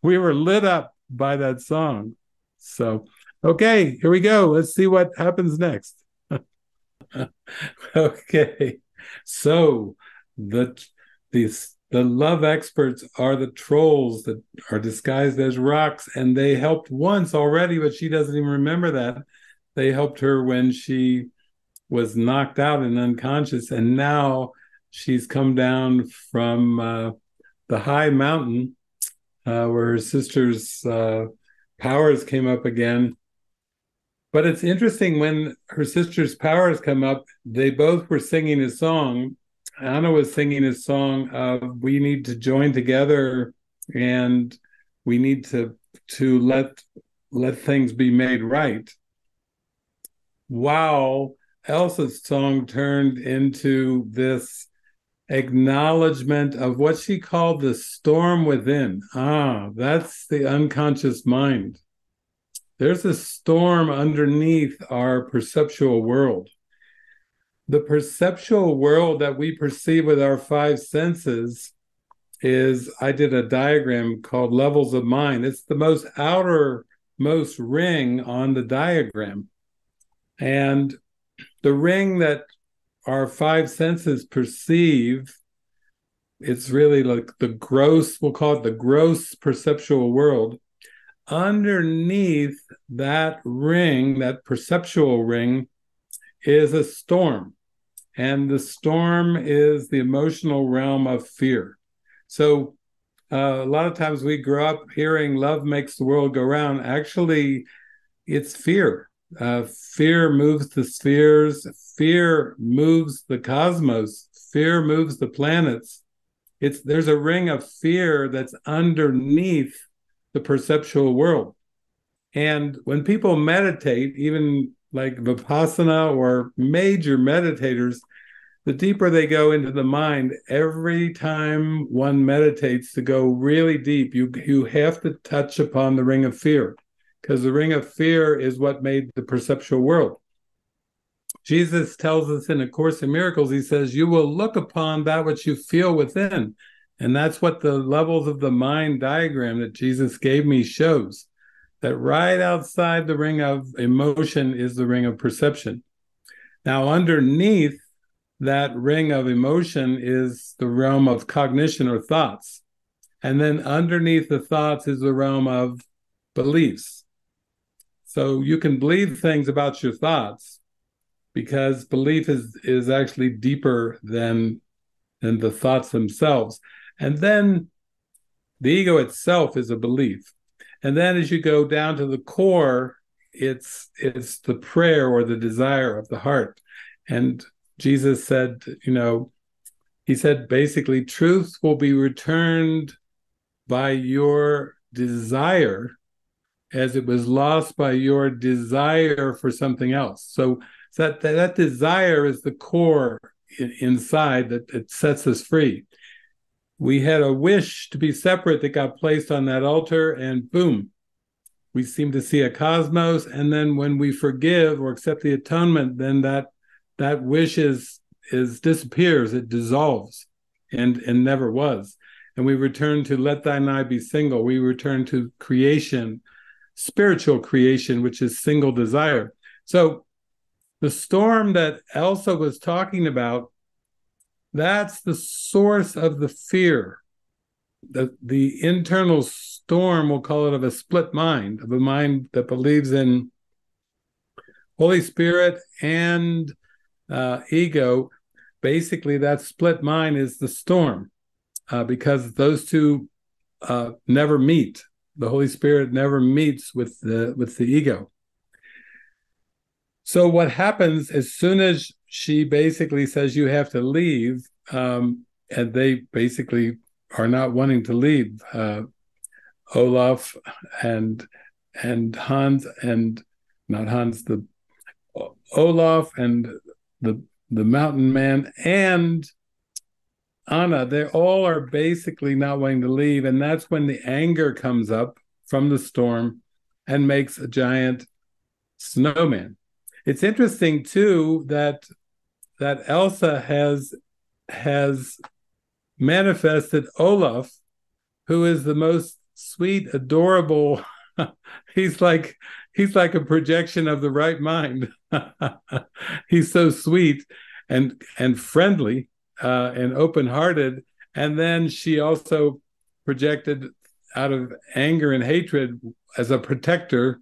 We were lit up by that song. So, okay, here we go. Let's see what happens next. Okay, so the love experts are the trolls that are disguised as rocks, and they helped once already, but she doesn't even remember that. They helped her when she was knocked out and unconscious, and now she's come down from the high mountain where her sister's powers came up again. But it's interesting, when her sister's powers come up, they both were singing a song. Anna was singing a song of, we need to join together and we need to let things be made right. While Elsa's song turned into this acknowledgement of what she called the storm within. Ah, that's the unconscious mind. There's a storm underneath our perceptual world. The perceptual world that we perceive with our five senses is, I did a diagram called levels of mind. It's the most outermost ring on the diagram. And the ring that our five senses perceive, it's really like the gross, we'll call it the gross perceptual world. Underneath that ring, that perceptual ring, is a storm. And the storm is the emotional realm of fear. So a lot of times we grow up hearing love makes the world go round. Actually, it's fear. Fear moves the spheres. Fear moves the cosmos. Fear moves the planets. There's a ring of fear that's underneath the perceptual world. And when people meditate, even like Vipassana or major meditators, the deeper they go into the mind, every time one meditates to go really deep, you have to touch upon the ring of fear, because the ring of fear is what made the perceptual world. Jesus tells us in A Course in Miracles, he says, you will look upon that which you feel within. And that's what the levels of the mind diagram that Jesus gave me shows, that right outside the ring of emotion is the ring of perception. Now, underneath that ring of emotion is the realm of cognition or thoughts. And then underneath the thoughts is the realm of beliefs. So you can believe things about your thoughts, because belief is actually deeper than the thoughts themselves. And then the ego itself is a belief. And then as you go down to the core, it's the prayer or the desire of the heart. And Jesus said, he said, basically, truth will be returned by your desire as it was lost by your desire for something else. So that desire is the core inside that sets us free. We had a wish to be separate that got placed on that altar, and boom, we seem to see a cosmos. And then when we forgive or accept the atonement, then that wish is disappears, it dissolves, and never was. And we return to let thine eye be single. We return to creation, spiritual creation, which is single desire. So the storm that Elsa was talking about, that's the source of the fear. The internal storm, we'll call it, of a split mind, of a mind that believes in Holy Spirit and ego. Basically, that split mind is the storm, because those two never meet. The Holy Spirit never meets with the ego. So what happens as soon as she basically says you have to leave, and they basically are not wanting to leave, Olaf and Hans and not Hans, the Olaf and the mountain man and Anna, they all are basically not wanting to leave. And that's when the anger comes up from the storm and makes a giant snowman. It's interesting, too, that Elsa has manifested Olaf, who is the most sweet, adorable. He's like a projection of the right mind. He's so sweet and friendly and open-hearted. And then she also projected out of anger and hatred as a protector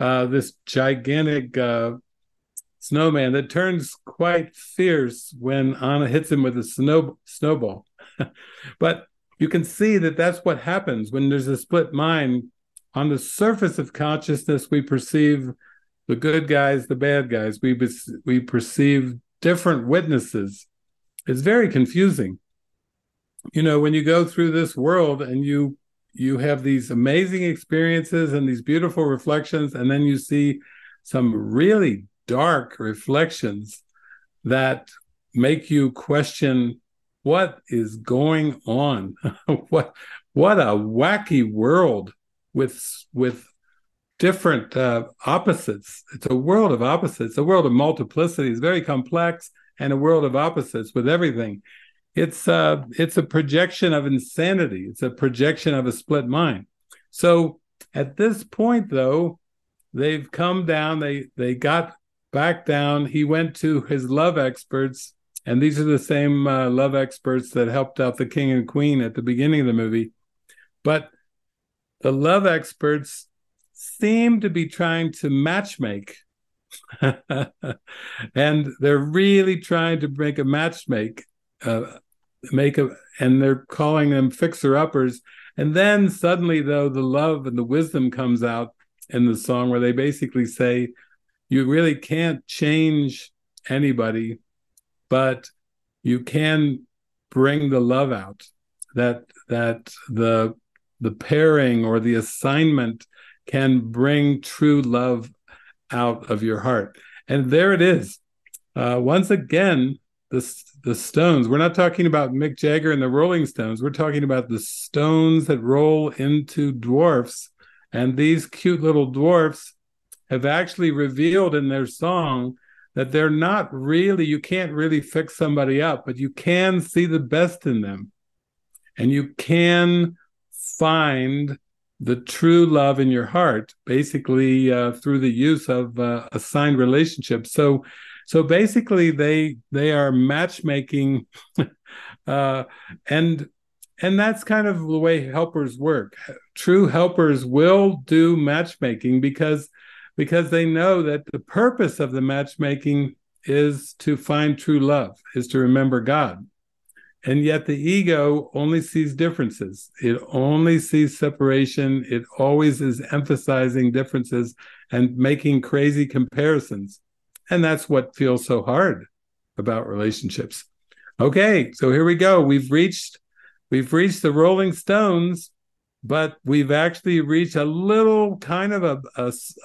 this gigantic snowman that turns quite fierce when Anna hits him with a snowball. But you can see that that's what happens when there's a split mind. On the surface of consciousness, we perceive the good guys, the bad guys. We perceive different witnesses. It's very confusing. When you go through this world and you have these amazing experiences and these beautiful reflections, and then you see some really dark reflections that make you question what is going on. What a wacky world with different opposites. It's a world of opposites, a world of multiplicity. It's very complex, and a world of opposites with everything. It's a projection of insanity. It's a projection of a split mind. So at this point, though, they've come down. They got back down. He went to his love experts, and these are the same love experts that helped out the king and queen at the beginning of the movie. But the love experts seem to be trying to matchmake, and they're really trying to make a matchmake, and they're calling them fixer-uppers. And then suddenly, though, the love and the wisdom comes out in the song, where they basically say, you really can't change anybody, but you can bring the love out. That the pairing or the assignment can bring true love out of your heart. And there it is. Once again, the stones. We're not talking about Mick Jagger and the Rolling Stones. We're talking about the stones that roll into dwarfs. And these cute little dwarfs have actually revealed in their song that they're not really, you can't really fix somebody up, but you can see the best in them. And you can find the true love in your heart, basically through the use of assigned relationships. So basically, they are matchmaking, and And that's kind of the way helpers work. True helpers will do matchmaking because they know that the purpose of the matchmaking is to find true love, is to remember God. And yet the ego only sees differences. It only sees separation. It always is emphasizing differences and making crazy comparisons. And that's what feels so hard about relationships. Okay, so here we go. We've reached the Rolling Stones, but we've actually reached a little kind of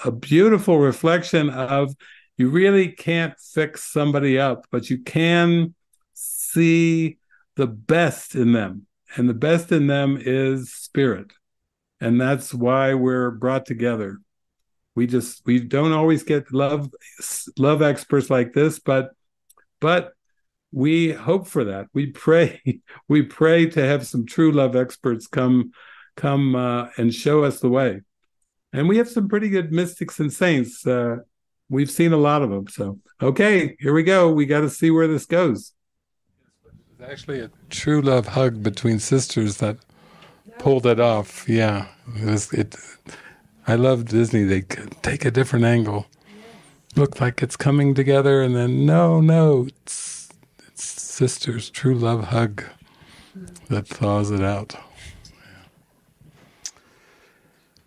a beautiful reflection of you really can't fix somebody up, but you can see the best in them. And the best in them is spirit. And that's why we're brought together. We don't always get love experts like this, but we hope for that. We pray to have some true love experts come and show us the way. And we have some pretty good mystics and saints. We've seen a lot of them. So, okay, here we go. We got to see where this goes. There's actually a true love hug between sisters that pulled it off. Yeah, I love Disney. They take a different angle. Look like it's coming together, and then no, it's sister's true love hug that thaws it out. Yeah.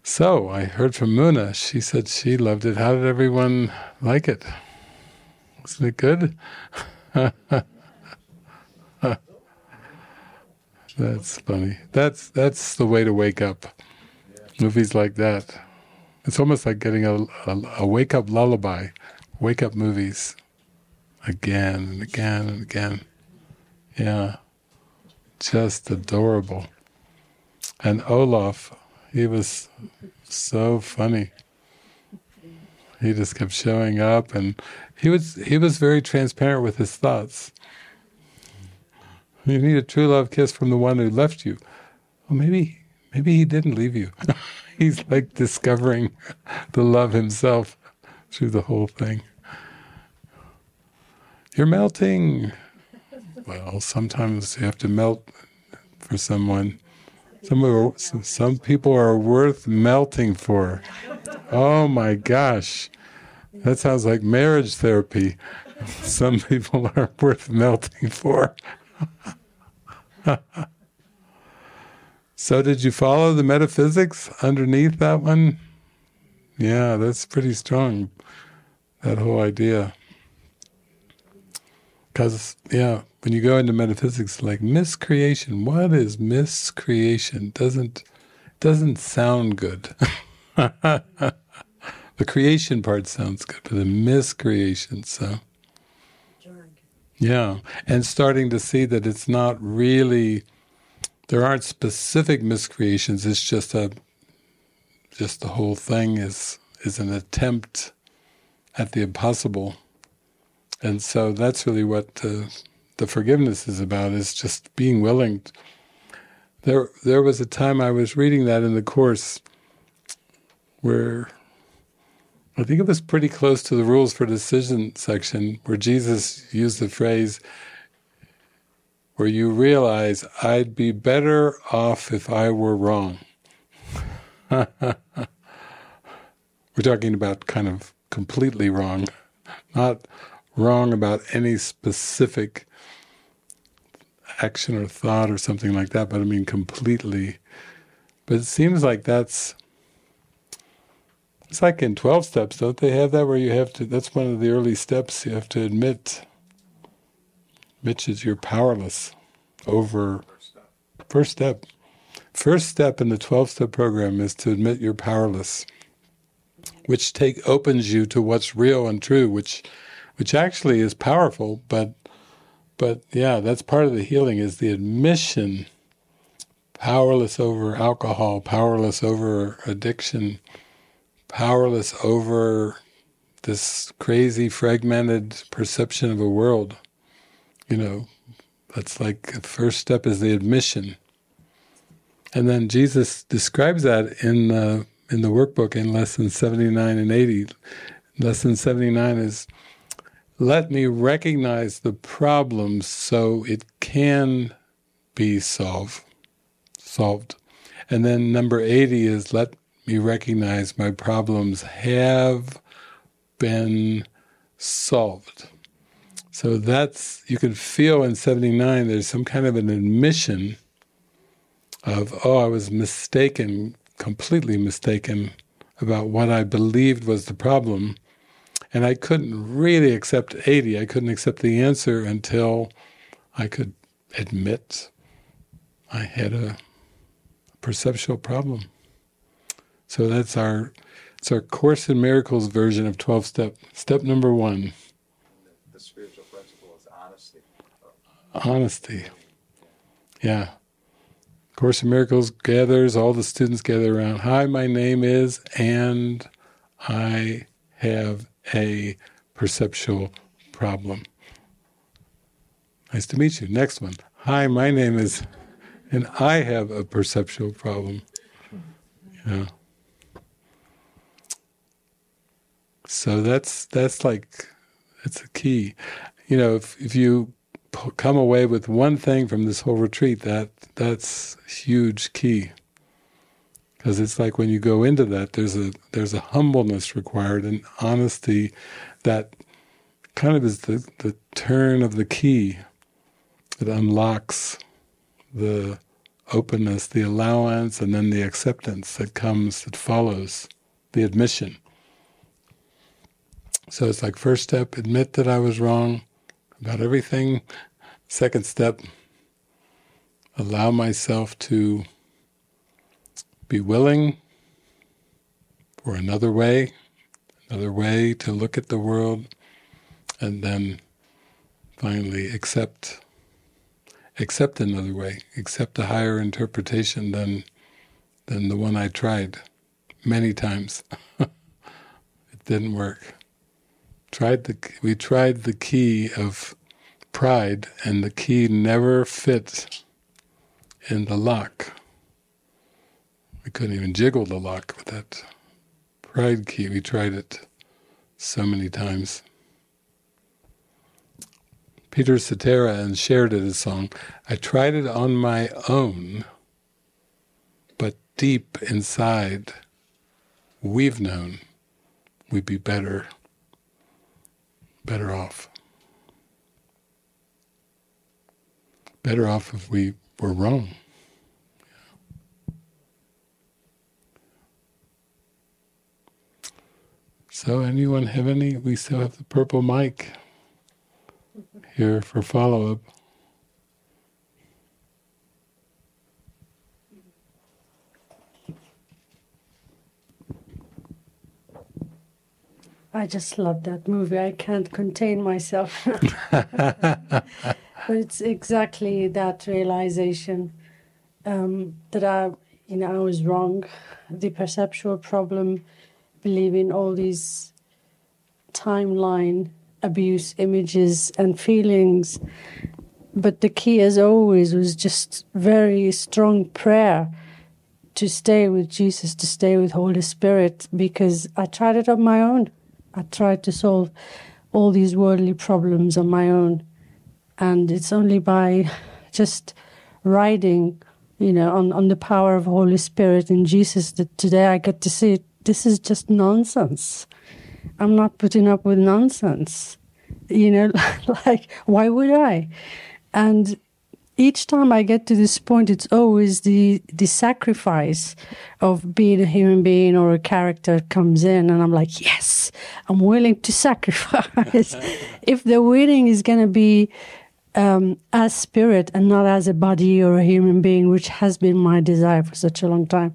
So I heard from Muna. She said she loved it. How did everyone like it? Wasn't it good? That's funny. That's the way to wake up. Movies like that. It's almost like getting a wake-up lullaby. Wake-up movies. Again and again and again. Yeah. Just adorable. And Olaf, he was so funny. He just kept showing up, and he was very transparent with his thoughts. You need a true love kiss from the one who left you. Well, maybe he didn't leave you. He's like discovering the love himself through the whole thing. You're melting. Well, sometimes you have to melt for someone. Some people are worth melting for. Oh my gosh. That sounds like marriage therapy. Some people are worth melting for. So did you follow the metaphysics underneath that one? Yeah, that's pretty strong, that whole idea. Because, yeah, when you go into metaphysics, like miscreation, what is miscreation? Doesn't sound good. The creation part sounds good, but the miscreation, so. Yeah, and starting to see that it's not really... There aren't specific miscreations, it's just the whole thing is an attempt at the impossible. And so that's really what the forgiveness is about, is just being willing. There was a time I was reading that in the Course where, I think it was pretty close to the Rules for Decision section, where Jesus used the phrase, where you realize, I'd be better off if I were wrong. We're talking about kind of completely wrong, not wrong about any specific action or thought or something like that, but I mean completely. But it seems like it's like in 12 steps, don't they have that, where you have to, that's one of the early steps, you have to admit is you're powerless over... First step. First step in the 12-step program is to admit you're powerless, which opens you to what's real and true, which actually is powerful, but yeah, that's part of the healing, is the admission. Powerless over alcohol, powerless over addiction, powerless over this crazy fragmented perception of a world. You know, that's like the first step is the admission. And then Jesus describes that in the workbook in Lessons 79 and 80. Lesson 79 is, let me recognize the problem so it can be solved. solved. And then number 80 is let me recognize my problems have been solved. So that's, you can feel in 79 there's some kind of an admission of, oh, I was mistaken, completely mistaken about what I believed was the problem. And I couldn't really accept 80. I couldn't accept the answer until I could admit I had a perceptual problem. So that's our, it's our Course in Miracles version of 12-step. Step number 1. The spiritual principle is honesty. Honesty. Yeah. Course in Miracles gathers, all the students gather around. Hi, my name is, and I have a perceptual problem. Nice to meet you. Next one. Hi, my name is, and I have a perceptual problem. Yeah. So that's like, that's a key. You know, if you come away with one thing from this whole retreat, that's huge key. Because it's like when you go into that, there's a humbleness required and honesty that kind of is the turn of the key that unlocks the openness, the allowance, and then the acceptance that comes, that follows, the admission. So it's like first step, admit that I was wrong about everything. Second step, allow myself to be willing for another way to look at the world, and then finally accept another way, accept a higher interpretation than the one I tried many times. It didn't work. We tried the key of pride, and the key never fit in the lock. We couldn't even jiggle the lock with that pride key. We tried it so many times. Peter Cetera and Cher did a song, I tried it on my own, but deep inside we've known we'd be better off. Better off if we were wrong. So anyone have any? We still have the purple mic here for follow-up. I just love that movie. I can't contain myself. But it's exactly that realization that I was wrong. The perceptual problem, believing all these timeline abuse images and feelings, but the key as always was just very strong prayer to stay with Jesus, to stay with Holy Spirit, because I tried it on my own. I tried to solve all these worldly problems on my own, and it's only by just riding, you know, on the power of Holy Spirit and Jesus that today I get to see it. This is just nonsense. I'm not putting up with nonsense. You know, like, why would I? And each time I get to this point, it's always the sacrifice of being a human being or a character comes in, and I'm like, yes, I'm willing to sacrifice. If the winning is going to be as spirit and not as a body or a human being, which has been my desire for such a long time,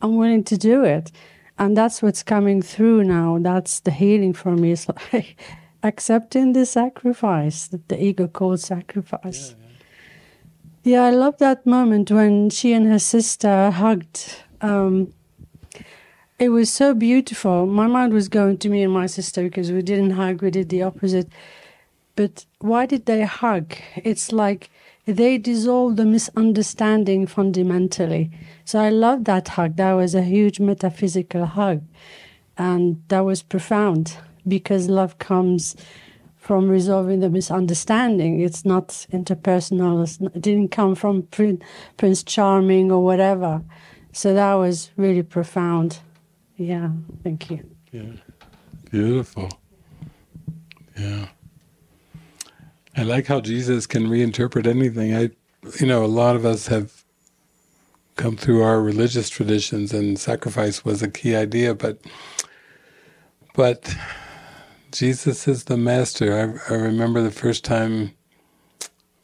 I'm willing to do it. And that's what's coming through now. That's the healing for me. It's like accepting the sacrifice that the ego calls sacrifice. Yeah, I love that moment when she and her sister hugged. It was so beautiful. My mind was going to me and my sister because we didn't hug, we did the opposite. But why did they hug? It's like they dissolve the misunderstanding fundamentally. So I love that hug. That was a huge metaphysical hug. And that was profound, because love comes from resolving the misunderstanding. It's not interpersonal. It didn't come from Prince Charming or whatever. So that was really profound. Yeah, thank you. Yeah, beautiful. Yeah. I like how Jesus can reinterpret anything. You know, a lot of us have come through our religious traditions and sacrifice was a key idea, but Jesus is the master. I remember the first time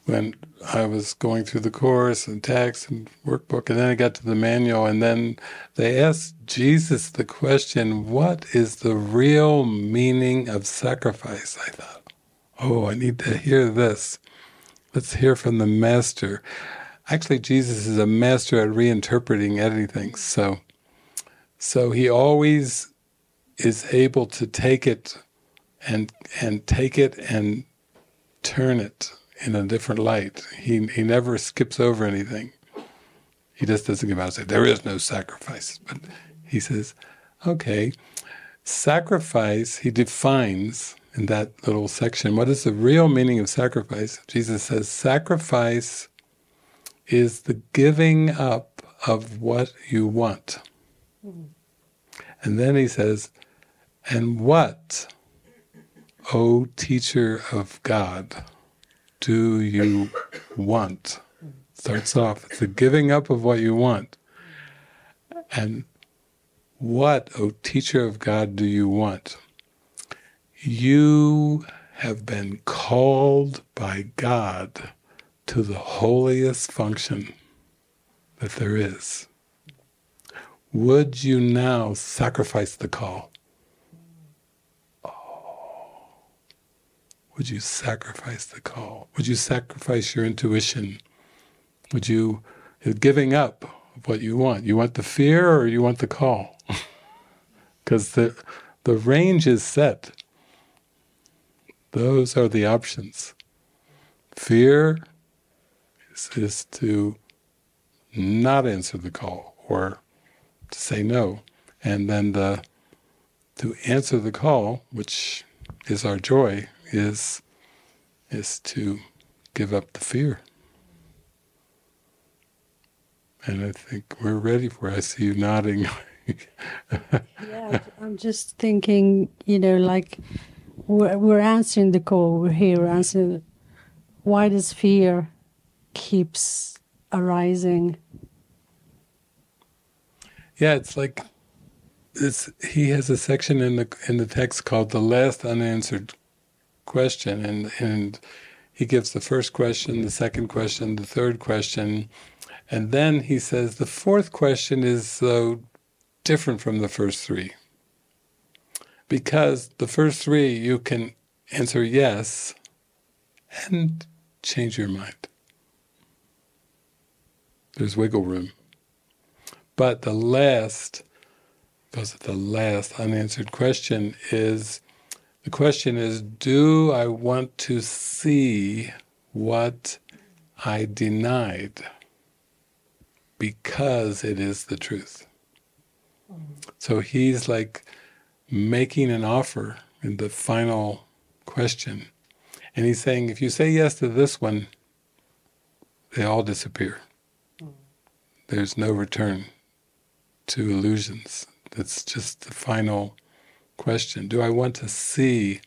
when I was going through the course and text and workbook, and then I got to the manual, and then they asked Jesus the question, what is the real meaning of sacrifice? I thought, oh, I need to hear this. Let's hear from the master. Actually, Jesus is a master at reinterpreting anything, so he always is able to take it and take it and turn it in a different light. He never skips over anything. He just doesn't come out and say, there is no sacrifice. But he says, okay, sacrifice, he defines in that little section, what is the real meaning of sacrifice? Jesus says, sacrifice is the giving up of what you want. And then he says, and what, O teacher of God, do you want? Starts off, it's the giving up of what you want. And what, O teacher of God, do you want? You have been called by God to the holiest function that there is. Would you now sacrifice the call? Would you sacrifice the call? Would you sacrifice your intuition? Would you, giving up of what you want? You want the fear or you want the call? Because the range is set. Those are the options. Fear is to not answer the call or to say no. And then to answer the call, which is our joy, is to give up the fear. And I think we're ready for it. I see you nodding. Yeah, I'm just thinking, you know, like, we're answering the call, we're here, we're answering. Why does fear keeps arising? Yeah, it's like, he has a section in the text called The Last Unanswered Question, and he gives the first question, the second question, the third question, and then he says the fourth question is so different from the first three, because the first three you can answer yes and change your mind. There's wiggle room. But the last, because the last unanswered question is, the question is, do I want to see what I denied? Because it is the truth. So he's like making an offer in the final question. And he's saying, if you say yes to this one, they all disappear. There's no return to illusions. That's just the final question. Do I want to see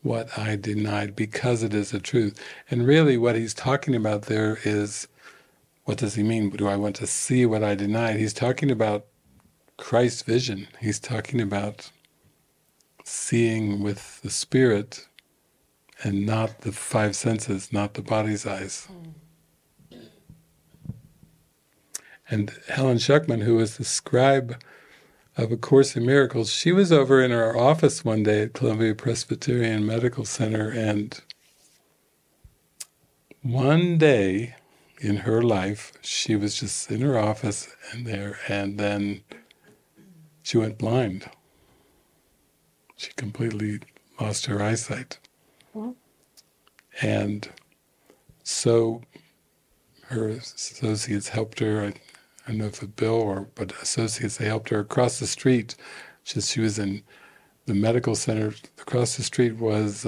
what I denied because it is a truth? And really what he's talking about there is, what does he mean? Do I want to see what I denied? He's talking about Christ's vision. He's talking about seeing with the spirit and not the five senses, not the body's eyes. And Helen Schucman, who was the scribe of A Course in Miracles, she was over in our office one day at Columbia Presbyterian Medical Center, and one day in her life, she was just in her office and there, and then she went blind. She completely lost her eyesight. What? And so her associates helped her, I don't know if it was Bill or, but associates, they helped her across the street. She was in the medical center. Across the street was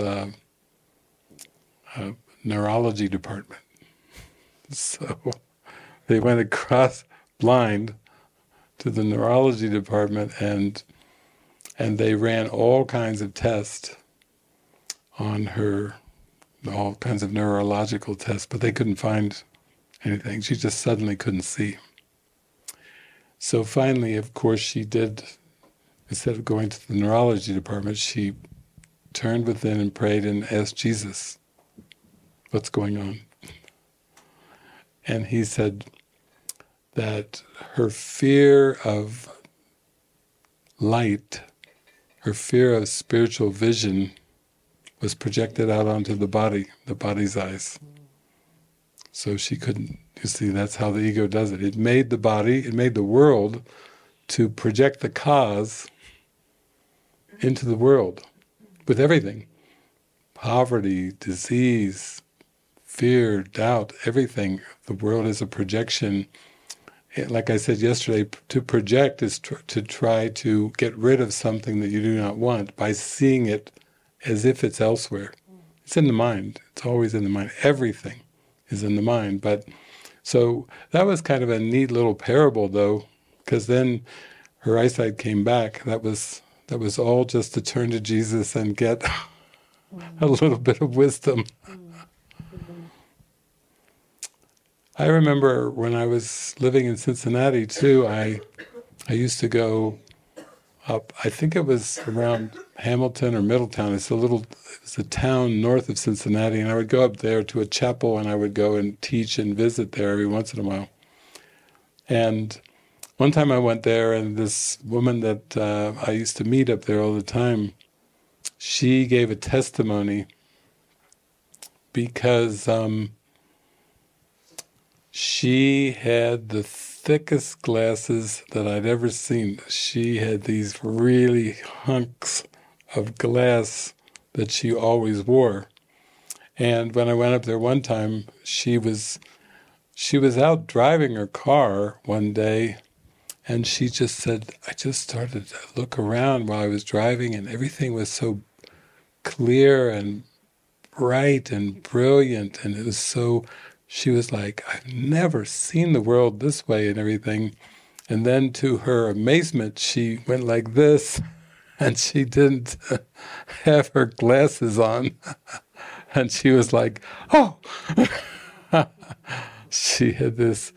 neurology department. So they went across blind to the neurology department, and they ran all kinds of tests on her, all kinds of neurological tests, but they couldn't find anything. She just suddenly couldn't see. So finally, of course, she did, instead of going to the neurology department, she turned within and prayed and asked Jesus, what's going on? And he said that her fear of light, her fear of spiritual vision, was projected out onto the body, the body's eyes. So she couldn't, you see, that's how the ego does it. It made the body, it made the world to project the cause into the world with everything. Poverty, disease, fear, doubt, everything. The world is a projection. Like I said yesterday, to project is to try to get rid of something that you do not want by seeing it as if it's elsewhere. It's in the mind, it's always in the mind. Everything is in the mind. But so that was kind of a neat little parable though, because then her eyesight came back. That was all just to turn to Jesus and get a little bit of wisdom. I remember when I was living in Cincinnati too, I used to go up, I think it was around Hamilton or Middletown. It's a town north of Cincinnati, and I would go up there to a chapel, and I would go and teach and visit there every once in a while. And one time I went there, and this woman that I used to meet up there all the time, she gave a testimony because she had the thickest glasses that I'd ever seen. She had these really hunks of glass that she always wore. And when I went up there one time, she was out driving her car one day, and she just said, I just started to look around while I was driving, and everything was so clear and bright and brilliant, and it was so, she was like, I've never seen the world this way and everything. And then to her amazement, she went like this, and she didn't have her glasses on. And she was like, oh! She had this,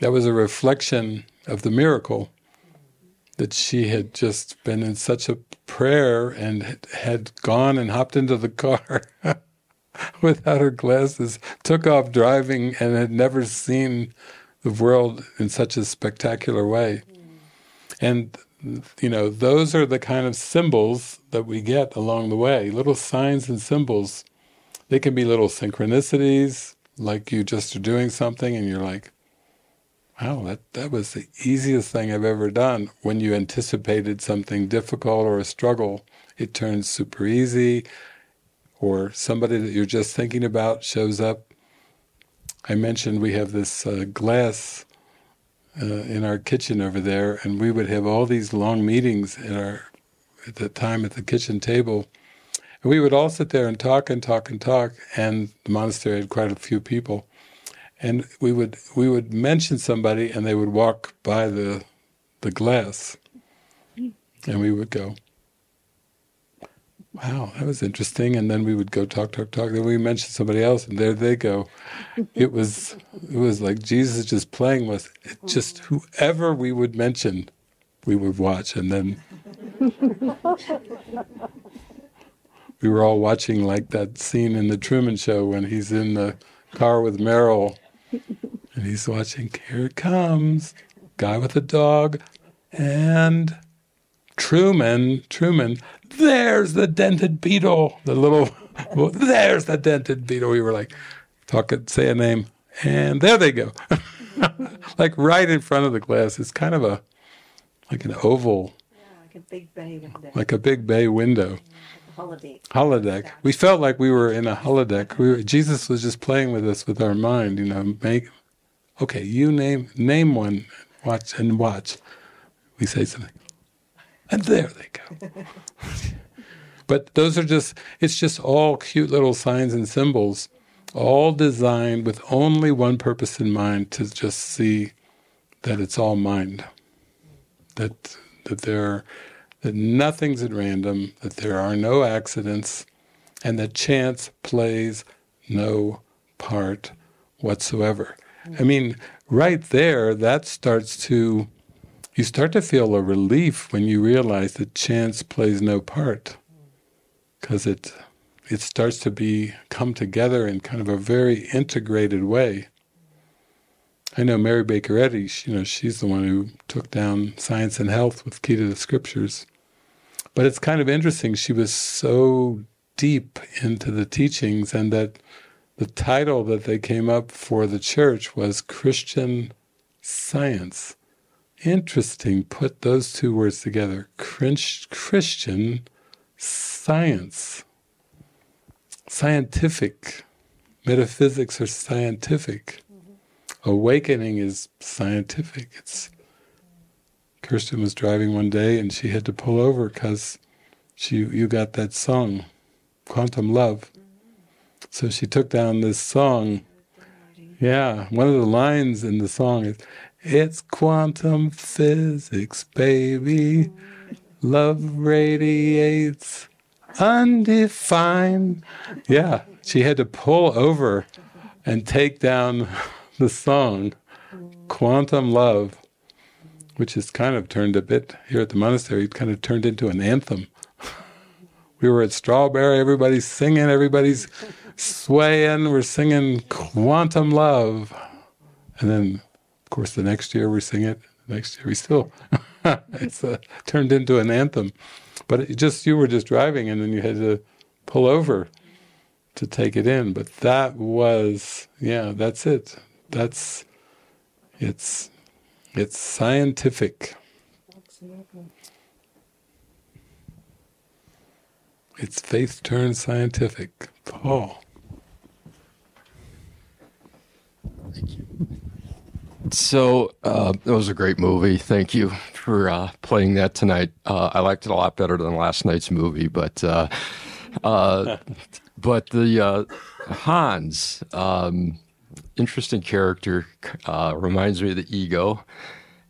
that was a reflection of the miracle, that she had just been in such a prayer and had gone and hopped into the car without her glasses, took off driving, and had never seen the world in such a spectacular way. And, you know, those are the kind of symbols that we get along the way, little signs and symbols. They can be little synchronicities, like you just are doing something and you're like, wow, that was the easiest thing I've ever done. When you anticipated something difficult or a struggle, it turns super easy. Or somebody that you're just thinking about shows up. I mentioned we have this glass in our kitchen over there, and we would have all these long meetings at the time at the kitchen table. And we would all sit there and talk and talk and talk, and the monastery had quite a few people. And we would mention somebody, and they would walk by the glass, and we would go, wow, that was interesting. And then we would go talk. Then we mentioned somebody else, and there they go. It was like Jesus just playing with it. Just whoever we would mention, we would watch. And then we were all watching like that scene in the Truman Show when he's in the car with Meryl, and he's watching, here it comes, guy with a dog, and Truman, there's the dented beetle, there's the dented beetle. We were like, say a name, and there they go. Like right in front of the glass. It's kind of like an oval. Yeah, like a big bay window. Like a big bay window. Holodeck. We felt like we were in a holodeck. Jesus was just playing with us with our mind, you know. Okay, you name one, watch. We say something, and there they go. But those are just, it's just all cute little signs and symbols. all designed with only one purpose in mind, to just see that it's all mind, that nothing's at random, that there are no accidents, and that chance plays no part whatsoever. I mean, right there, that starts to, you start to feel a relief when you realize that chance plays no part, because it starts to come together in kind of a very integrated way. I know Mary Baker Eddy, she's the one who took down Science and Health with Key to the Scriptures. But it's kind of interesting, she was so deep into the teachings, and that the title that they came up for the church was Christian Science. Interesting, put those two words together, Christian Science. Scientific. Metaphysics are scientific. Awakening is scientific. Kirsten was driving one day and she had to pull over because you got that song, Quantum Love. So she took down this song. Yeah, one of the lines in the song is, "It's quantum physics, baby. Love radiates undefined." Yeah, she had to pull over and take down the song, Quantum Love, which is kind of turned a bit, here at the monastery, it kind of turned into an anthem. We were at Strawberry, everybody's singing, everybody's swaying, we're singing Quantum Love. And then, of course, the next year we sing it, the next year we still. It's turned into an anthem. But you were just driving and then you had to pull over to take it in. But that was, yeah, that's it. It's scientific. Absolutely. It's faith turned scientific. Paul. Thank you. So that was a great movie. Thank you for playing that tonight. I liked it a lot better than last night's movie, but but the Hans. Interesting character, reminds me of the ego,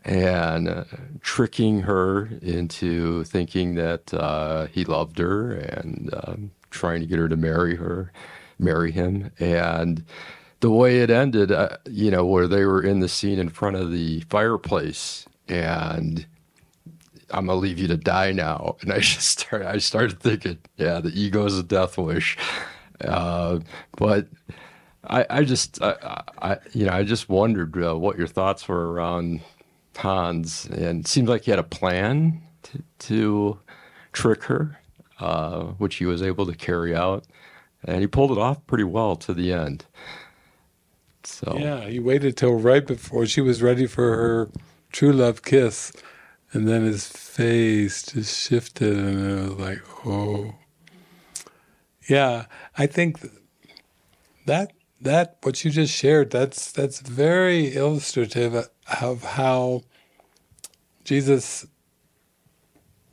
and tricking her into thinking that he loved her, and trying to get her to marry him. And the way it ended, where they were in the scene in front of the fireplace, and I'm gonna leave you to die now. And I started thinking, yeah, the ego is a death wish, but. I just wondered what your thoughts were around Hans, and it seemed like he had a plan to trick her, which he was able to carry out, and he pulled it off pretty well to the end. So yeah, he waited till right before she was ready for her true love kiss, and then his face just shifted, and it was like, oh, yeah. I think that what you just shared, that's very illustrative of how Jesus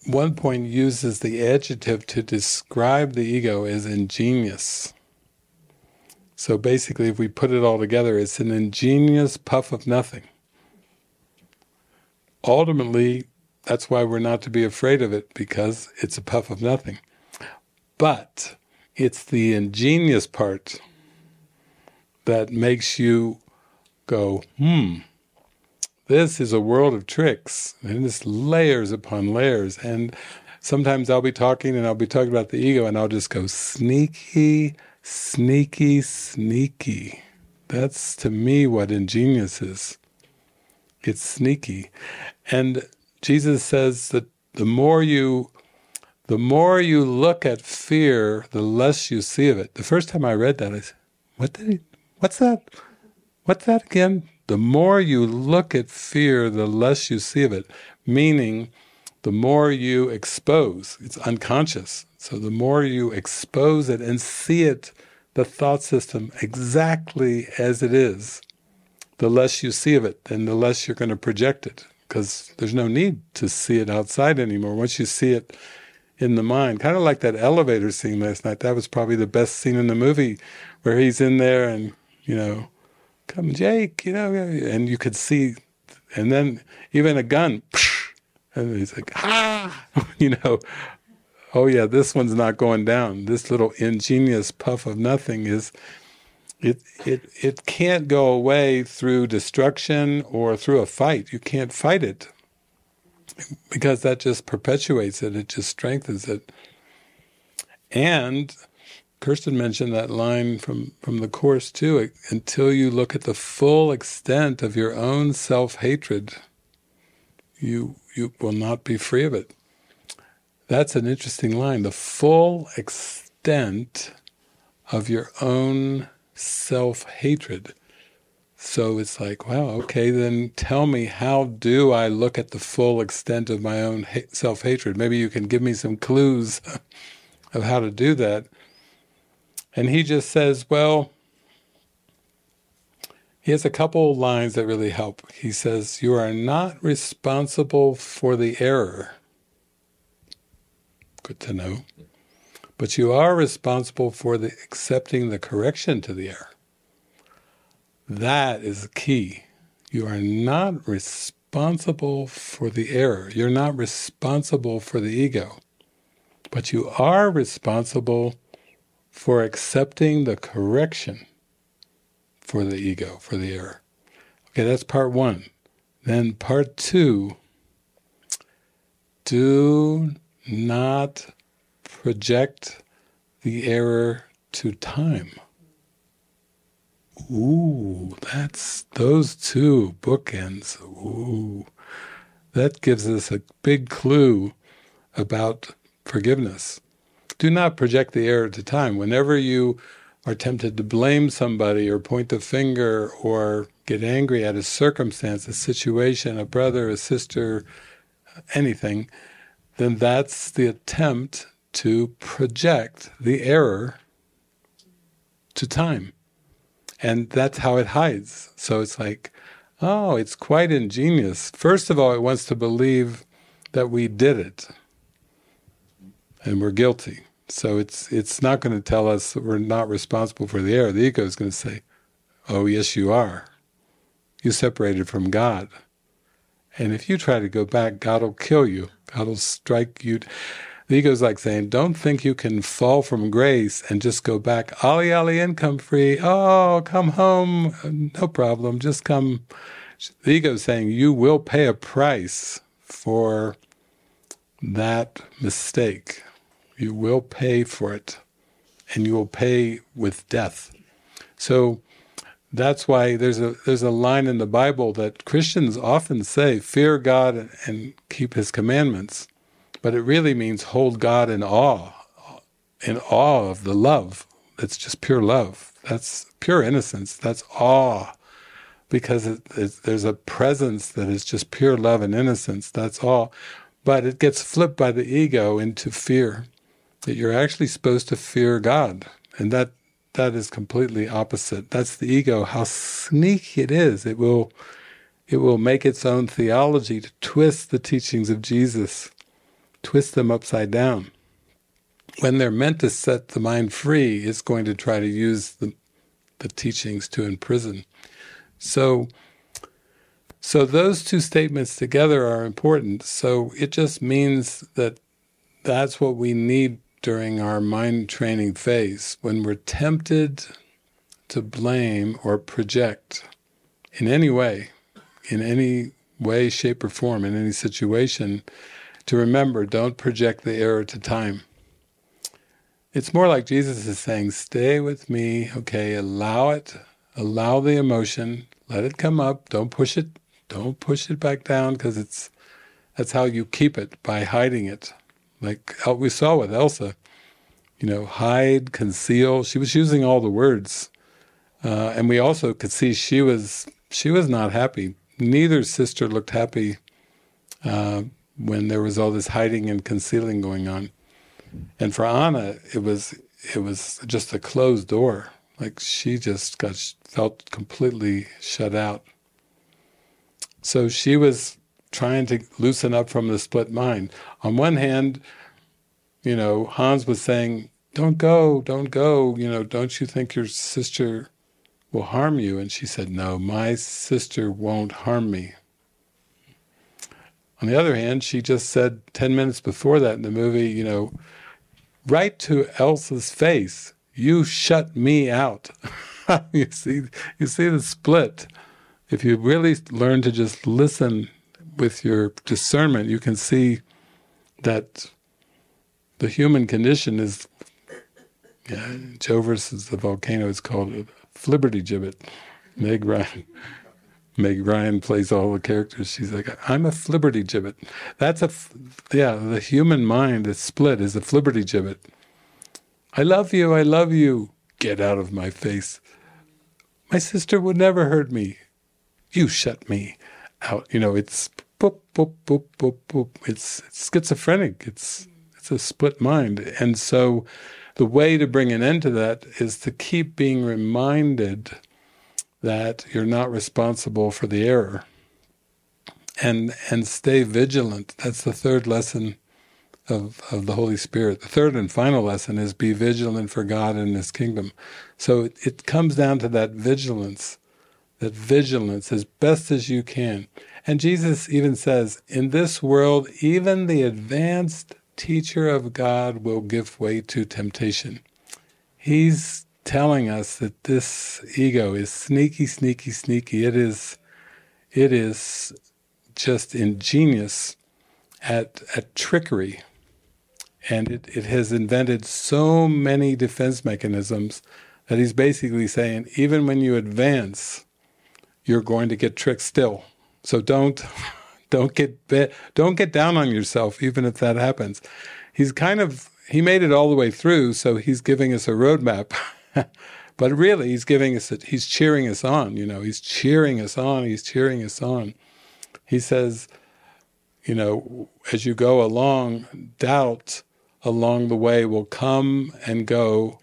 at one point uses the adjective to describe the ego as ingenious. So basically, if we put it all together, it's an ingenious puff of nothing. Ultimately, that's why we're not to be afraid of it, because it's a puff of nothing. But it's the ingenious part that makes you go, this is a world of tricks, and it's layers upon layers. And sometimes I'll be talking, and I'll be talking about the ego, and I'll just go, sneaky, sneaky, sneaky. That's, to me, what ingenious is. It's sneaky. And Jesus says that the more you look at fear, the less you see of it. The first time I read that, I said, what's that? What's that again? The more you look at fear, the less you see of it. Meaning, the more you expose, it's unconscious. So the more you expose it and see it, the thought system, exactly as it is, the less you see of it, and the less you're going to project it. Because there's no need to see it outside anymore. Once you see it in the mind, kind of like that elevator scene last night. That was probably the best scene in the movie, where he's in there and, you know, come Jake, you know, and you could see, and then even a gun, and he's like, ah, you know, oh yeah, this one's not going down. This little ingenious puff of nothing is, it can't go away through destruction or through a fight. You can't fight it, because that just perpetuates it, it just strengthens it. And Kirsten mentioned that line from the Course too, until you look at the full extent of your own self-hatred, you will not be free of it. That's an interesting line, the full extent of your own self-hatred. So it's like, wow, okay, then tell me, how do I look at the full extent of my own self-hatred? Maybe you can give me some clues of how to do that. And he just says, well, he has a couple lines that really help. He says, you are not responsible for the error. Good to know. But you are responsible for accepting the correction to the error. That is key. You are not responsible for the error. You're not responsible for the ego. But you are responsible for accepting the correction for the ego, for the error. Okay, that's part one. Then part two, do not project the error to time. Ooh, that's those two bookends. Ooh, that gives us a big clue about forgiveness. Do not project the error to time. Whenever you are tempted to blame somebody or point the finger or get angry at a circumstance, a situation, a brother, a sister, anything, then that's the attempt to project the error to time. And that's how it hides. So it's like, oh, it's quite ingenious. First of all, it wants to believe that we did it and we're guilty. So it's not going to tell us that we're not responsible for the error. The ego is going to say, oh, yes, you are. You separated from God. And if you try to go back, God will kill you. God will strike you. The ego's like saying, don't think you can fall from grace and just go back, ollie, ollie, income free, oh, come home, no problem, just come. The ego's saying, you will pay a price for that mistake. You will pay for it, and you will pay with death. So that's why there's a line in the Bible that Christians often say, fear God and keep His commandments. But it really means hold God in awe of the love. That's just pure love. That's pure innocence. That's awe. Because there's a presence that is just pure love and innocence. That's all. But it gets flipped by the ego into fear. That you're actually supposed to fear God. And that is completely opposite. That's the ego. How sneaky it is. It will make its own theology to twist the teachings of Jesus. Twist them upside down. When they're meant to set the mind free, it's going to try to use the teachings to imprison. So those two statements together are important. So it just means that that's what we need during our mind training phase. When we're tempted to blame or project in any way, shape or form, in any situation, to remember, don't project the error to time. It's more like Jesus is saying, stay with me, okay, allow it, allow the emotion, let it come up, don't push it back down, because that's how you keep it, by hiding it. Like we saw with Elsa, you know, hide, conceal, she was using all the words. And we also could see she was not happy. Neither sister looked happy. When there was all this hiding and concealing going on. And for Anna, it was just a closed door. Like she just felt completely shut out. So she was trying to loosen up from the split mind. On one hand, you know, Hans was saying, don't go, you know, don't you think your sister will harm you? And she said, no, my sister won't harm me. On the other hand, she just said 10 minutes before that in the movie, you know, right to Elsa's face, you shut me out. You see the split. If you really learn to just listen with your discernment, you can see that the human condition is, yeah, Joe versus the volcano is called a flibbertigibbet. Meg Ryan plays all the characters. She's like, I'm a flibbertigibbet. That's a, yeah, the human mind is split, is a flibbertigibbet. I love you, get out of my face. My sister would never hurt me. You shut me out. You know, it's boop, boop, boop, boop, boop. It's schizophrenic. It's a split mind. And so the way to bring an end to that is to keep being reminded that you're not responsible for the error, and stay vigilant. That's the third lesson of the Holy Spirit. The third and final lesson is be vigilant for God and His kingdom. So it comes down to that vigilance as best as you can. And Jesus even says, in this world, even the advanced teacher of God will give way to temptation. He's telling us that this ego is sneaky, sneaky, sneaky. It is just ingenious at trickery. And it has invented so many defense mechanisms that he's basically saying, even when you advance, you're going to get tricked still. So don't get down on yourself, even if that happens. He's kind of, he made it all the way through, so he's giving us a roadmap. But really, he's giving us, he's cheering us on, you know, he's cheering us on, he's cheering us on. He says, you know, as you go along, doubt along the way will come and go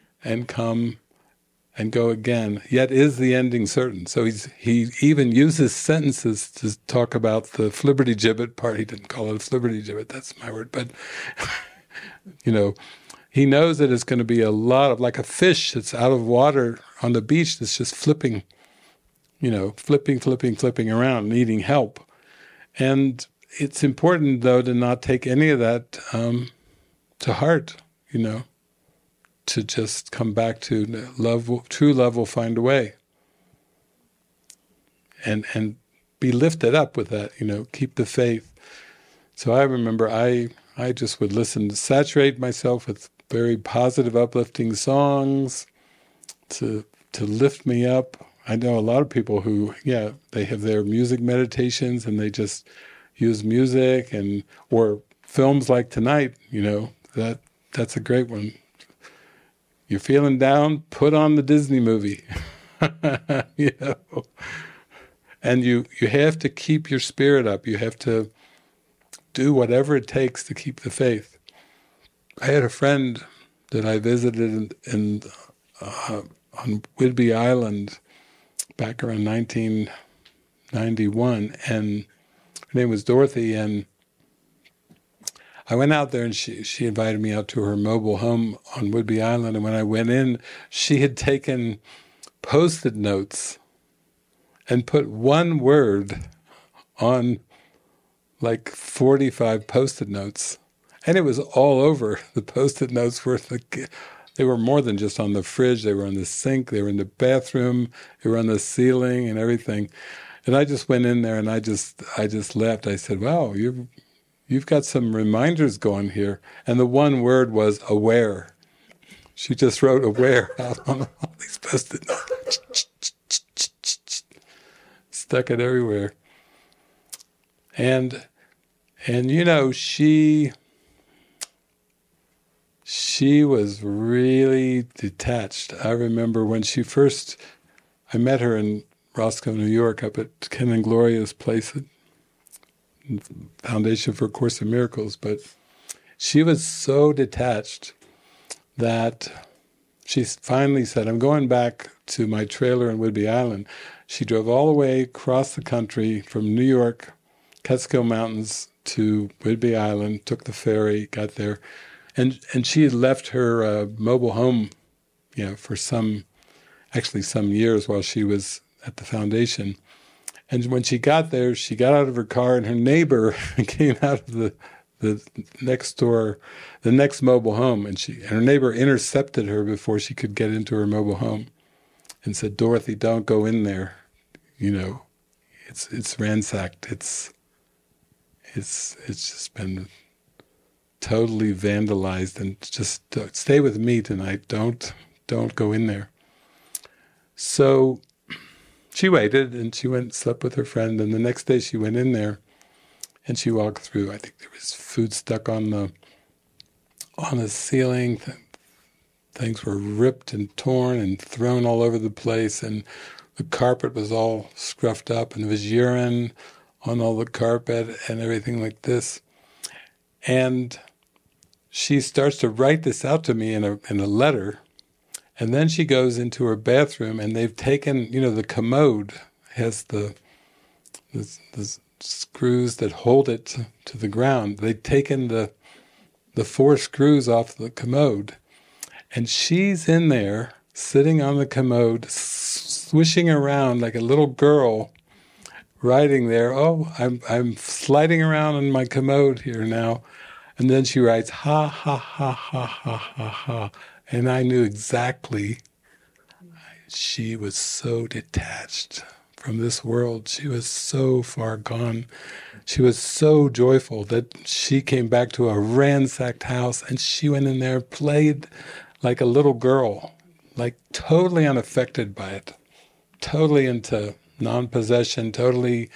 again, yet is the ending certain. So he even uses sentences to talk about the flibbertigibbet part. He didn't call it a flibbertigibbet, that's my word, but, you know, he knows that it's going to be a lot of, like a fish that's out of water on the beach that's just flipping, you know, flipping around, needing help. And it's important, though, to not take any of that to heart, you know, to just come back to love, true love will find a way. And be lifted up with that, you know, keep the faith. So I remember I just would listen, to saturate myself with very positive, uplifting songs to lift me up. I know a lot of people who, yeah, they have their music meditations and they just use music or films like tonight, you know, that's a great one. You're feeling down, put on the Disney movie. You know? And you have to keep your spirit up. You have to do whatever it takes to keep the faith. I had a friend that I visited on Whidbey Island back around 1991, and her name was Dorothy, and I went out there and she invited me out to her mobile home on Whidbey Island, and when I went in, she had taken Post-it notes and put one word on like 45 Post-it notes. And it was all over. The Post-it notes were, they were more than just on the fridge, they were on the sink, they were in the bathroom, they were on the ceiling and everything. And I just went in there and I just laughed. I said, wow, you've got some reminders going here. And the one word was aware. She just wrote aware out on all these Post-it notes. Stuck it everywhere. And you know, she was really detached. I remember when she first, I met her in Roscoe, New York, up at Ken and Gloria's place at Foundation for A Course in Miracles, but she was so detached that she finally said, I'm going back to my trailer in Whidbey Island. She drove all the way across the country from New York, Catskill Mountains to Whidbey Island, took the ferry, got there, And she had left her mobile home, you know, for actually some years while she was at the foundation. And when she got there, she got out of her car, and her neighbor came out of the next door, the next mobile home, and her neighbor intercepted her before she could get into her mobile home, and said, "Dorothy, don't go in there. You know, it's ransacked. It's just been totally vandalized, and just stay with me tonight. Don't go in there." So she waited, and she went and slept with her friend, and the next day she went in there, and she walked through. I think there was food stuck on the ceiling. Things were ripped and torn and thrown all over the place, and the carpet was all scruffed up, and there was urine on all the carpet and everything like this. And she starts to write this out to me in a letter, and then she goes into her bathroom, and they've taken, you know, the commode has the screws that hold it to the ground. They've taken the four screws off the commode, and she's in there sitting on the commode, swishing around like a little girl, writing there, "Oh, I'm sliding around on my commode here now." And then she writes, "Ha, ha, ha, ha, ha, ha, ha." And I knew exactly, she was so detached from this world. She was so far gone. She was so joyful that she came back to a ransacked house, and she went in there, played like a little girl, like totally unaffected by it, totally into non-possession, totally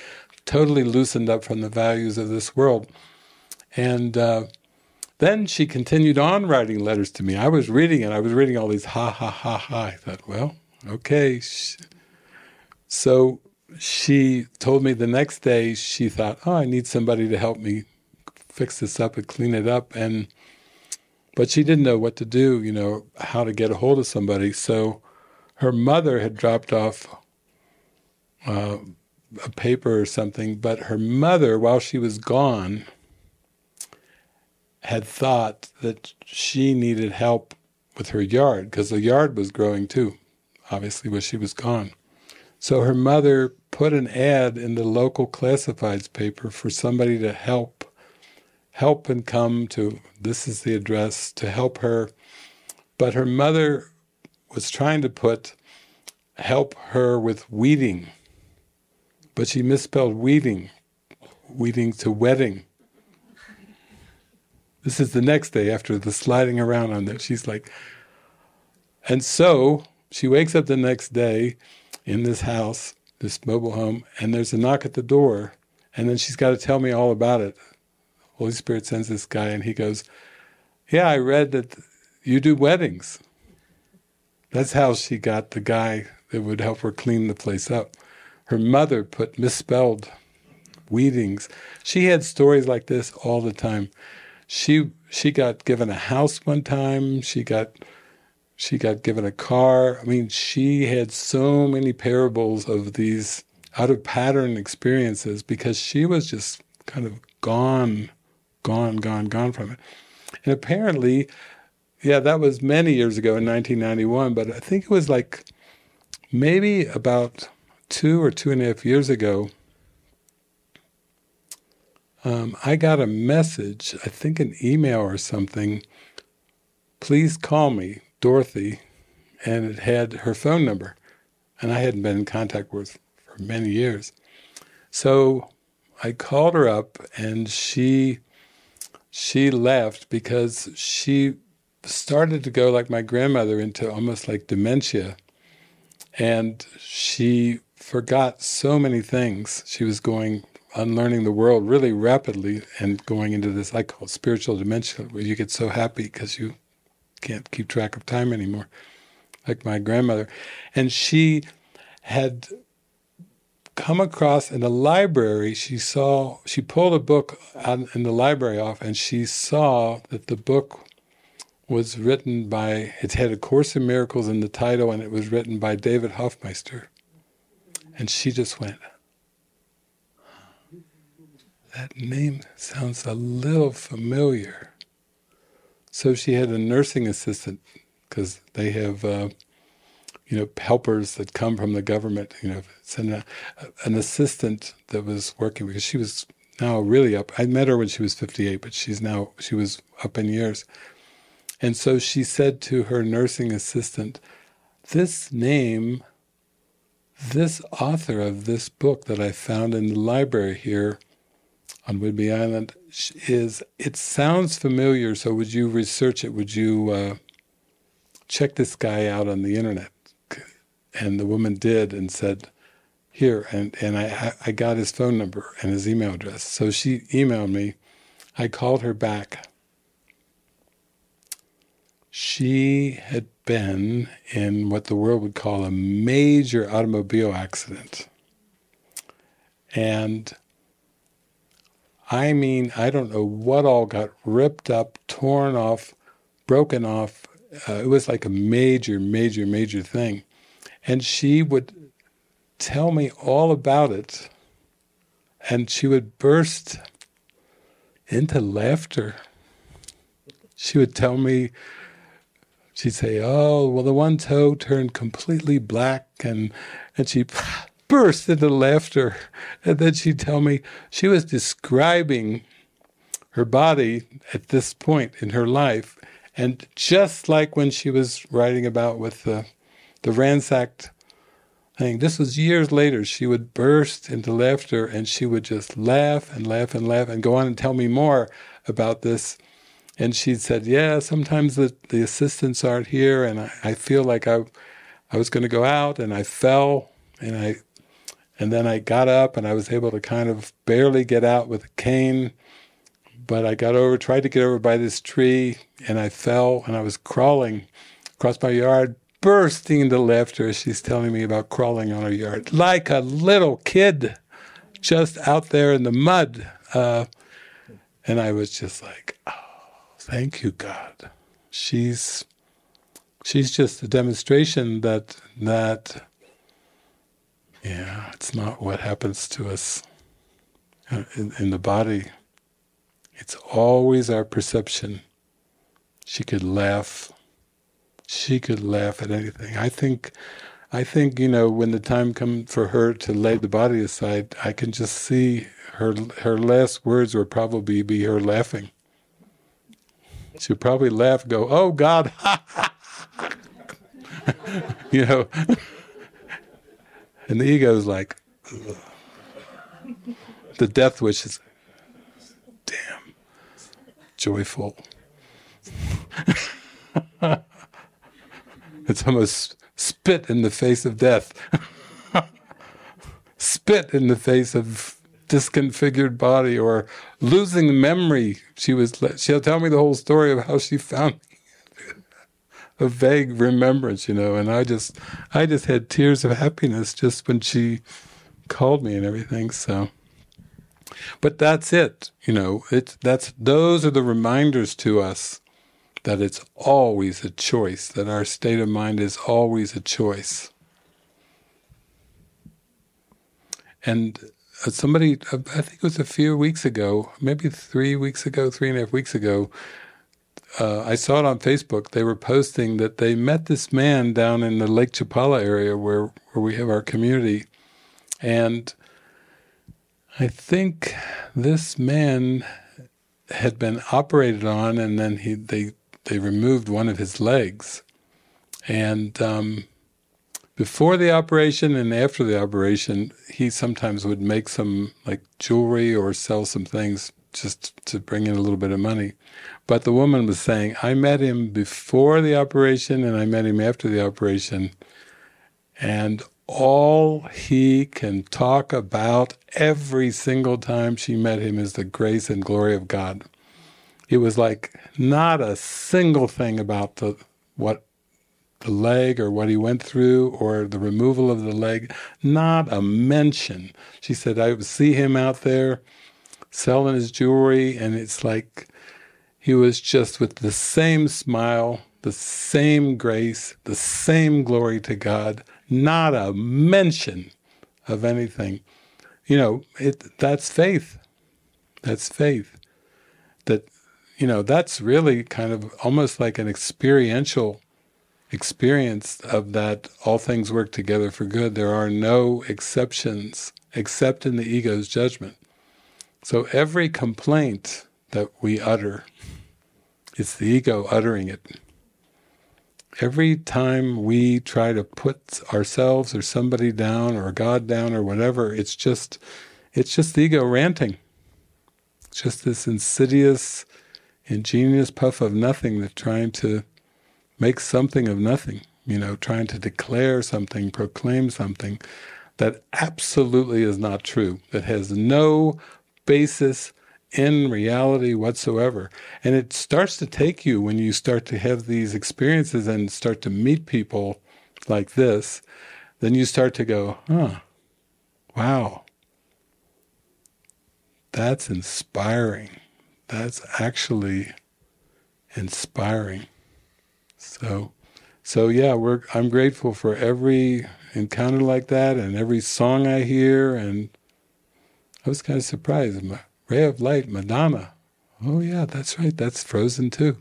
loosened up from the values of this world. And then she continued on writing letters to me. I was reading it. I was reading all these ha, ha, ha, ha. I thought, well, okay. So she told me the next day, she thought, "Oh, I need somebody to help me fix this up and clean it up." But she didn't know what to do, you know, how to get a hold of somebody. So her mother had dropped off a paper or something, but her mother, while she was gone, had thought that she needed help with her yard, because the yard was growing too, obviously, while she was gone. So her mother put an ad in the local classifieds paper for somebody to help and come to, this is the address, to help her. But her mother was trying to put help her with weeding, but she misspelled weeding to wedding. This is the next day after the sliding around on there. She's like, and so she wakes up the next day in this house, this mobile home, and there's a knock at the door, and then she's got to tell me all about it. Holy Spirit sends this guy, and he goes, "Yeah, I read that you do weddings." That's how she got the guy that would help her clean the place up. Her mother misspelled weedings. She had stories like this all the time. She got given a house one time. She got given a car. I mean, she had so many parables of these out-of-pattern experiences because she was just kind of gone from it. And apparently, yeah, that was many years ago in 1991, but I think it was like maybe about 2 or 2.5 years ago, I got a message, I think an email or something, "Please call me, Dorothy," and it had her phone number, and I hadn't been in contact with her for many years. So I called her up, and she left because she started to go like my grandmother into almost like dementia, and she forgot so many things. She was going unlearning the world really rapidly and going into this, I call it spiritual dementia, where you get so happy because you can't keep track of time anymore, like my grandmother. And she had come across in the library, she pulled a book out in the library off, and she saw that the book was written by, it had A Course in Miracles in the title, and it was written by David Hoffmeister. And she just went, "That name sounds a little familiar." So she had a nursing assistant, because they have, helpers that come from the government, send an assistant that was working, because she was now really up. I met her when she was 58, but she was up in years. And so she said to her nursing assistant, this name, this author of this book that I found in the library here on Whidbey Island, it sounds familiar, so would you research it? Would you check this guy out on the internet? And the woman did and said, here, and I got his phone number and his email address. So she emailed me. I called her back. She had been in what the world would call a major automobile accident. And I mean, I don't know what all got ripped up, torn off, broken off. It was like a major, major, major thing. And she would tell me all about it, and she would burst into laughter. She would tell me, she'd say, oh, well, the one toe turned completely black, and she burst into laughter. And then she'd tell me, she was describing her body at this point in her life, and just like when she was writing about with the ransacked thing, this was years later, she would burst into laughter, and she would just laugh and laugh and laugh and go on and tell me more about this. And she said, yeah, sometimes the assistants aren't here, and I feel like I was going to go out, and I fell, and then I got up, and I was able to kind of barely get out with a cane, but I got over, tried to get over by this tree, and I fell, and I was crawling across my yard, bursting into laughter as she's telling me about crawling on her yard, like a little kid just out there in the mud. And I was just like, oh, thank you, God. She's just a demonstration that yeah, it's not what happens to us in the body. It's always our perception. She could laugh at anything. I think, when the time comes for her to lay the body aside, I can just see her last words will probably be her laughing. She'll probably laugh and go, oh God, ha, ha, ha. And the ego's like, ugh. The death wish is, damn, joyful. It's almost spit in the face of death. Spit in the face of disconfigured body or losing memory. She'll tell me the whole story of how she found me. A vague remembrance, and I just had tears of happiness just when she called me and everything. So, but that's it, those are the reminders to us that it's always a choice, that our state of mind is always a choice. And somebody, I think it was a few weeks ago, maybe 3.5 weeks ago, I saw it on Facebook. They were posting that they met this man down in the Lake Chapala area where we have our community. And I think this man had been operated on, and then they removed one of his legs. And before the operation and after the operation, he sometimes would make some jewelry or sell some things just to bring in a little bit of money. But the woman was saying, I met him before the operation and I met him after the operation. And all he can talk about every single time she met him is the grace and glory of God. It was like not a single thing about the leg or what he went through or the removal of the leg, not a mention. She said, I would see him out there selling his jewelry, and it's like he was just with the same smile, the same grace, the same glory to God, not a mention of anything. That's faith. That's faith. That you know, that's really kind of almost like an experiential experience of that all things work together for good. There are no exceptions except in the ego's judgment. So every complaint that we utter, it's the ego uttering it. Every time we try to put ourselves or somebody down or God down or whatever, it's just the ego ranting. It's just this insidious, ingenious puff of nothing that's trying to make something of nothing, you know, trying to declare something, proclaim something that absolutely is not true, that has no basis in reality whatsoever. And it starts to take you, when you start to have these experiences and start to meet people like this, then you start to go, huh, wow, that's inspiring. That's actually inspiring. So yeah, I'm grateful for every encounter like that and every song I hear. And I was kind of surprised. My Ray of Light, Madonna. Oh yeah, that's right. That's Frozen too.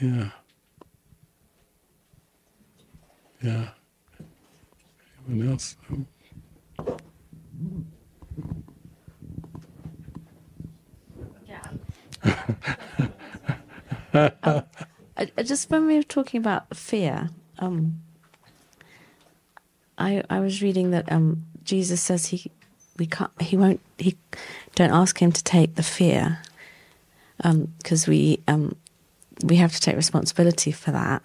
Yeah. Yeah. Anyone else? Oh. Yeah. Just when we were talking about fear, I was reading that Jesus says don't ask him to take the fear, because we have to take responsibility for that.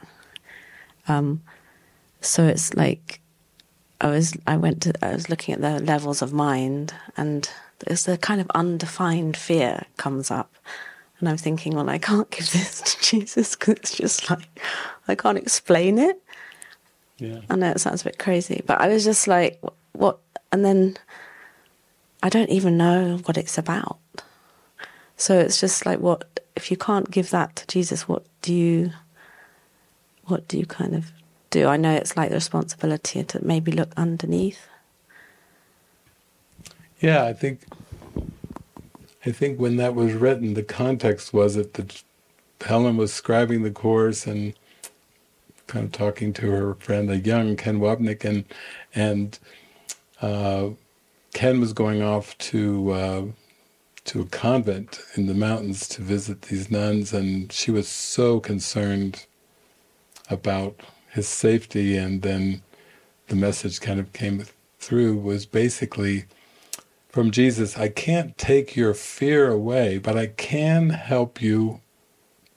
So it's like I was looking at the levels of mind, and it's a kind of undefined fear comes up. And I'm thinking, well, I can't give this to Jesus because it's just like, I can't explain it. Yeah. I know it sounds a bit crazy, but I was just like, what? And then I don't even know what it's about. So it's just like, what, if you can't give that to Jesus, what do you kind of do? I know it's like the responsibility to maybe look underneath. Yeah, I think when that was written, the context was that Helen was scribing the Course and kind of talking to her friend, a young Ken Wapnick, and Ken was going off to a convent in the mountains to visit these nuns, and she was so concerned about his safety. And then the message kind of came through, was basically from Jesus, I can't take your fear away, but I can help you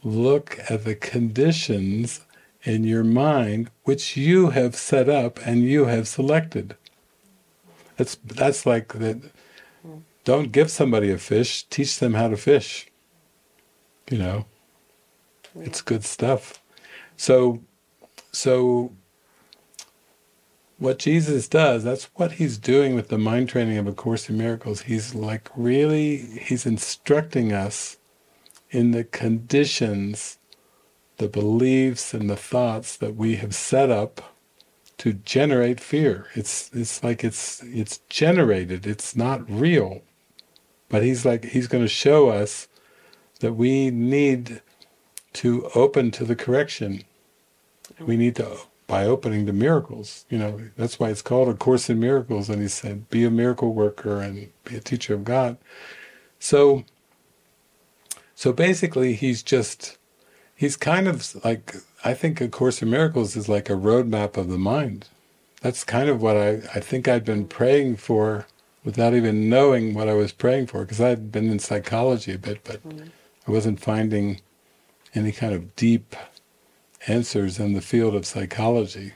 look at the conditions in your mind which you have set up and you have selected. That's like, don't give somebody a fish, teach them how to fish. You know, it's good stuff. So what Jesus does, that's what he's doing with the mind training of A Course in Miracles. He's like he's instructing us in the conditions, the beliefs and the thoughts that we have set up to generate fear. It's generated, it's not real. But he's going to show us that we need to open to the correction. We need to, by opening to miracles, you know, that's why it's called A Course in Miracles. And he said, be a miracle worker and be a teacher of God. So basically he's kind of like, I think A Course in Miracles is like a roadmap of the mind. That's kind of what I think I'd been praying for without even knowing what I was praying for, because I'd been in psychology a bit, but I wasn't finding any kind of deep answers in the field of psychology.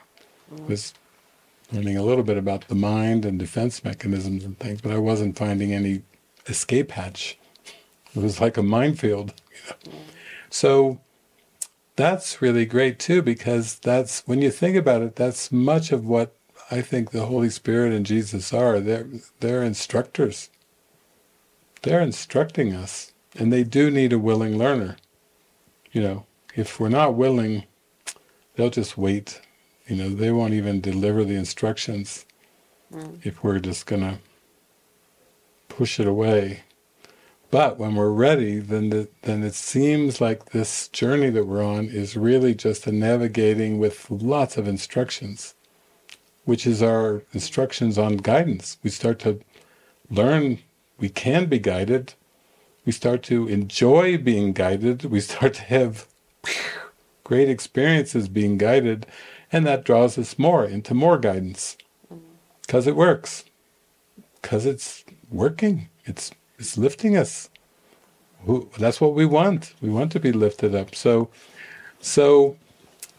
Was learning a little bit about the mind and defense mechanisms and things, but I wasn't finding any escape hatch. It was like a minefield, you know. So that's really great too, because that's, when you think about it, that's much of what I think the Holy Spirit and Jesus are. They're instructors. They're instructing us, and they do need a willing learner. You know, if we're not willing, they'll just wait, you know, they won't even deliver the instructions if we're just going to push it away. But when we're ready, then it seems like this journey that we're on is really just a navigating with lots of instructions, which is our instructions on guidance. We start to learn we can be guided. We start to enjoy being guided. We start to have great experiences being guided, and that draws us more into more guidance, because it works, because it's working. It's lifting us. That's what we want. We want to be lifted up. So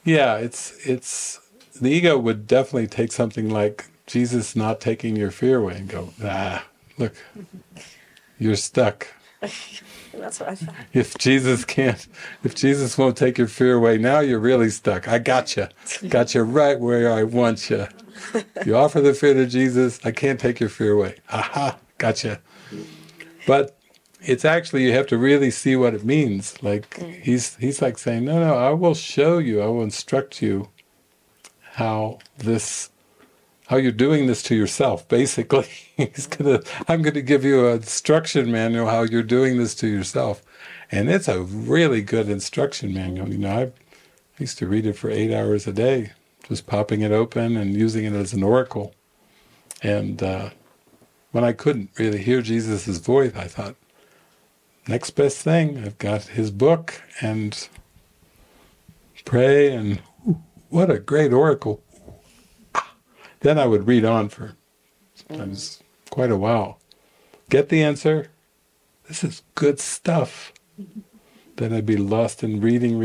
yeah, it's the ego would definitely take something like Jesus not taking your fear away and go, ah, look, you're stuck. That's what I thought. If Jesus won't take your fear away, now you're really stuck. I got you right where I want you. You offer the fear to Jesus, I can't take your fear away. Aha, gotcha. But it's actually, you have to really see what it means. Like, he's like saying, no, I will show you, I will instruct you how you're doing this to yourself, basically. I'm going to give you an instruction manual how you're doing this to yourself. And it's a really good instruction manual. You know, I used to read it for 8 hours a day, just popping it open and using it as an oracle. And when I couldn't really hear Jesus' voice, I thought, next best thing, I've got his book, and pray, and ooh, what a great oracle. Ah. Then I would read on for sometimes quite a while. Get the answer, this is good stuff. Then I'd be lost in reading,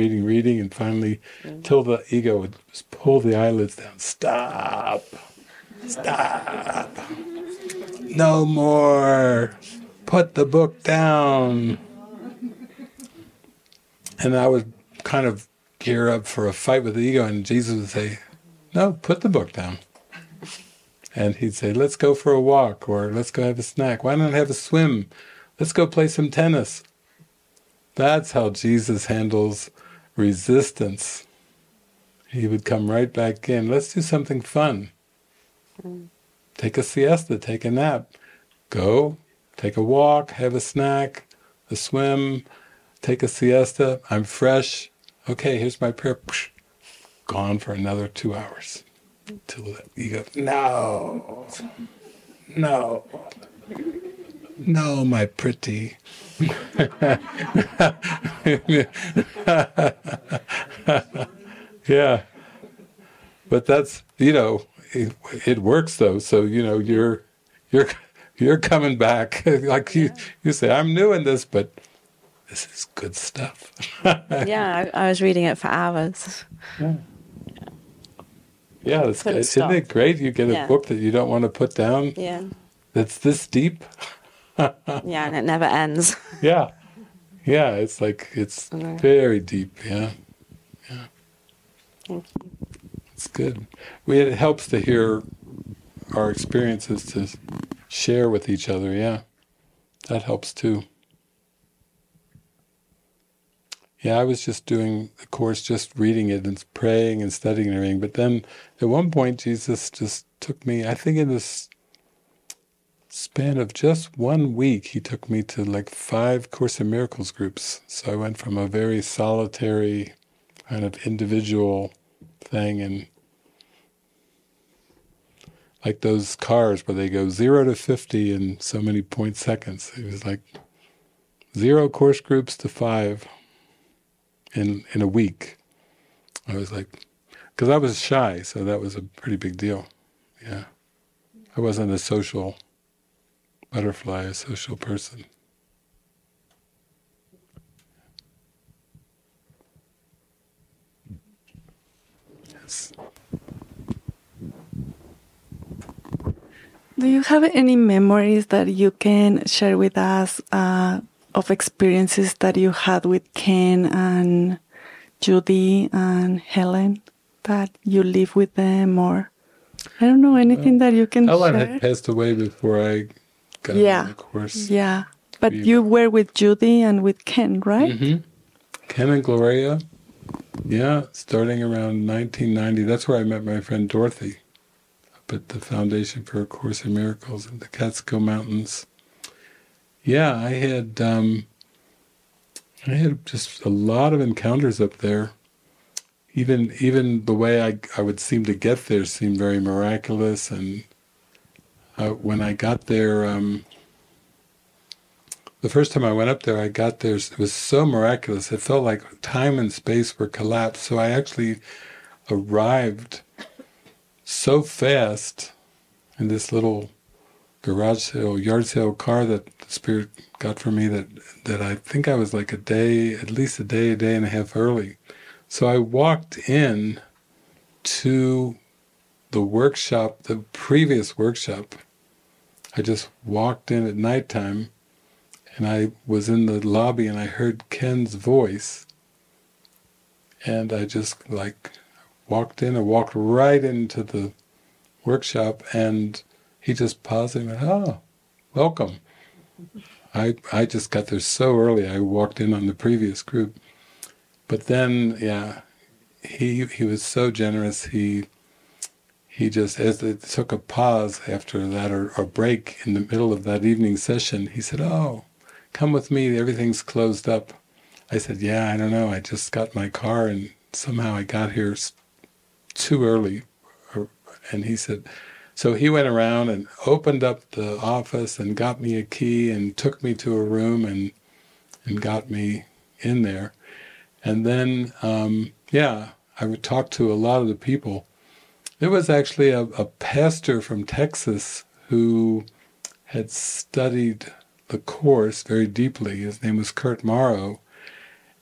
and finally, till the ego would just pull the eyelids down. Stop. No more! Put the book down! And I would kind of gear up for a fight with the ego, and Jesus would say, no, put the book down. And he'd say, let's go for a walk, or let's go have a snack. Why not have a swim? Let's go play some tennis. That's how Jesus handles resistance. He would come right back in. Let's do something fun. Take a siesta, take a nap, go, take a walk, have a snack, a swim, take a siesta, I'm fresh, okay, here's my prayer, psh, gone for another 2 hours, till the ego, no, my pretty. Yeah, but that's, you know, it works though, so you know you're coming back. Like you say, I'm new in this, but this is good stuff. Yeah, I was reading it for hours. Yeah, that's, isn't it great? You get a book that you don't want to put down. Yeah, that's this deep. Yeah, and it never ends. Yeah, it's like it's very deep. Yeah. Thank you. It's good. It helps to hear our experiences, to share with each other, yeah. That helps too. Yeah, I was just doing the Course, just reading it and praying and studying and everything, but then at one point Jesus just took me, I think in this span of just 1 week, he took me to like 5 Course in Miracles groups. So I went from a very solitary, kind of individual thing, and like those cars where they go 0 to 50 in so many point seconds. It was like 0 course groups to 5 in a week. I was like, because I was shy, so that was a pretty big deal. Yeah, I wasn't a social butterfly, a social person. Do you have any memories that you can share with us of experiences that you had with Ken and Judy and Helen, that you live with them, or I don't know, anything that you can share? Helen had passed away before I got on the Course. Yeah, but you were with Judy and with Ken, right? Ken and Gloria. Yeah, starting around 1990. That's where I met my friend Dorothy, up at the Foundation for A Course in Miracles in the Catskill Mountains. yeah, I had just a lot of encounters up there. Even the way I would seem to get there seemed very miraculous. And when I got there, the first time I went up there, I got there, it was so miraculous. It felt like time and space were collapsed. So I actually arrived so fast in this little garage sale, yard sale car that the Spirit got for me that I think I was like a day, at least a day and a half early. So I walked in to the workshop, the previous workshop. I just walked in at nighttime, and I was in the lobby and I heard Ken's voice, and I just like walked in and walked right into the workshop, and he just paused and went, "Oh, welcome." I just got there so early. I walked in on the previous group. But then, yeah, he was so generous. He just, as it took a pause after that, or a break in the middle of that evening session, he said, "Oh, come with me, everything's closed up." I said, "Yeah, I don't know, I just got my car and somehow I got here too early." And he said, so he went around and opened up the office and got me a key and took me to a room and got me in there. And then, yeah, I would talk to a lot of the people. There was actually a pastor from Texas who had studied the Course very deeply. His name was Kurt Morrow,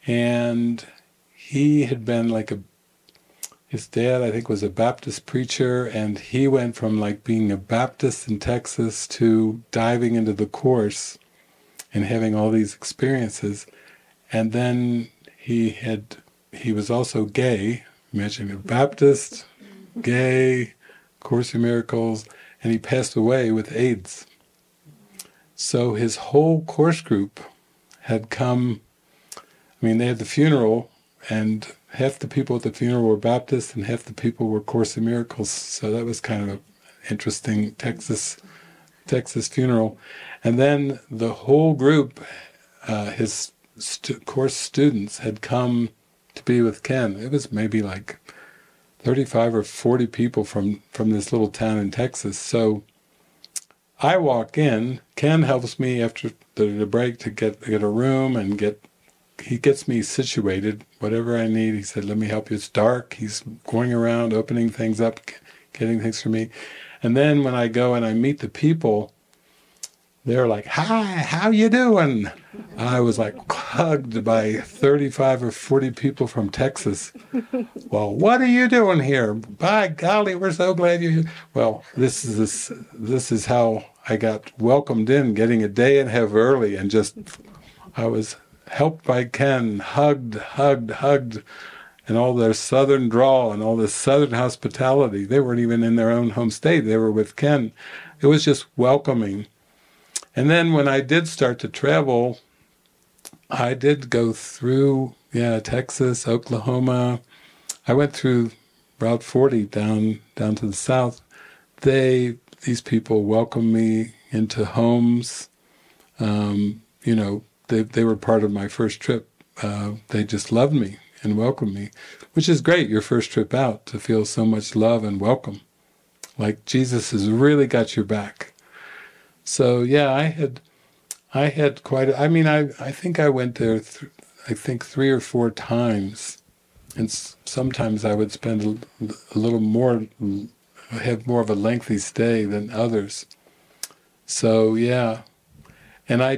and he had been like his dad, I think, was a Baptist preacher, and he went from like being a Baptist in Texas to diving into the Course and having all these experiences. And then he was also gay. Imagine, a Baptist, gay, Course in Miracles, and he passed away with AIDS. So his whole course group had come. I mean, they had the funeral, and half the people at the funeral were Baptists, and half the people were Course in Miracles. So that was kind of an interesting Texas funeral. And then the whole group, his course students, had come to be with Ken. It was maybe like 35 or 40 people from this little town in Texas. So I walk in. Ken helps me after the break to get a room and get. He gets me situated, whatever I need. He said, "Let me help you. It's dark." He's going around, opening things up, getting things for me. And then when I go and I meet the people, they're like, "Hi, how you doing?" I was like hugged by 35 or 40 people from Texas. "Well, what are you doing here? By golly, we're so glad you're here." Well, this is how I got welcomed in, getting a day and a half early, and just, I was helped by Ken, hugged, and all their southern drawl and all this southern hospitality. They weren't even in their own home state, they were with Ken. It was just welcoming. And then when I did start to travel, I did go through, yeah, Texas, Oklahoma. I went through Route 40 down to the south. These people welcomed me into homes. You know, they were part of my first trip. They just loved me and welcomed me, which is great, your first trip out, to feel so much love and welcome. Like Jesus has really got your back. So yeah, I had quite a, I mean, I think I went there, I think 3 or 4 times, and sometimes I would spend a little more, have more of a lengthy stay than others. So yeah. And I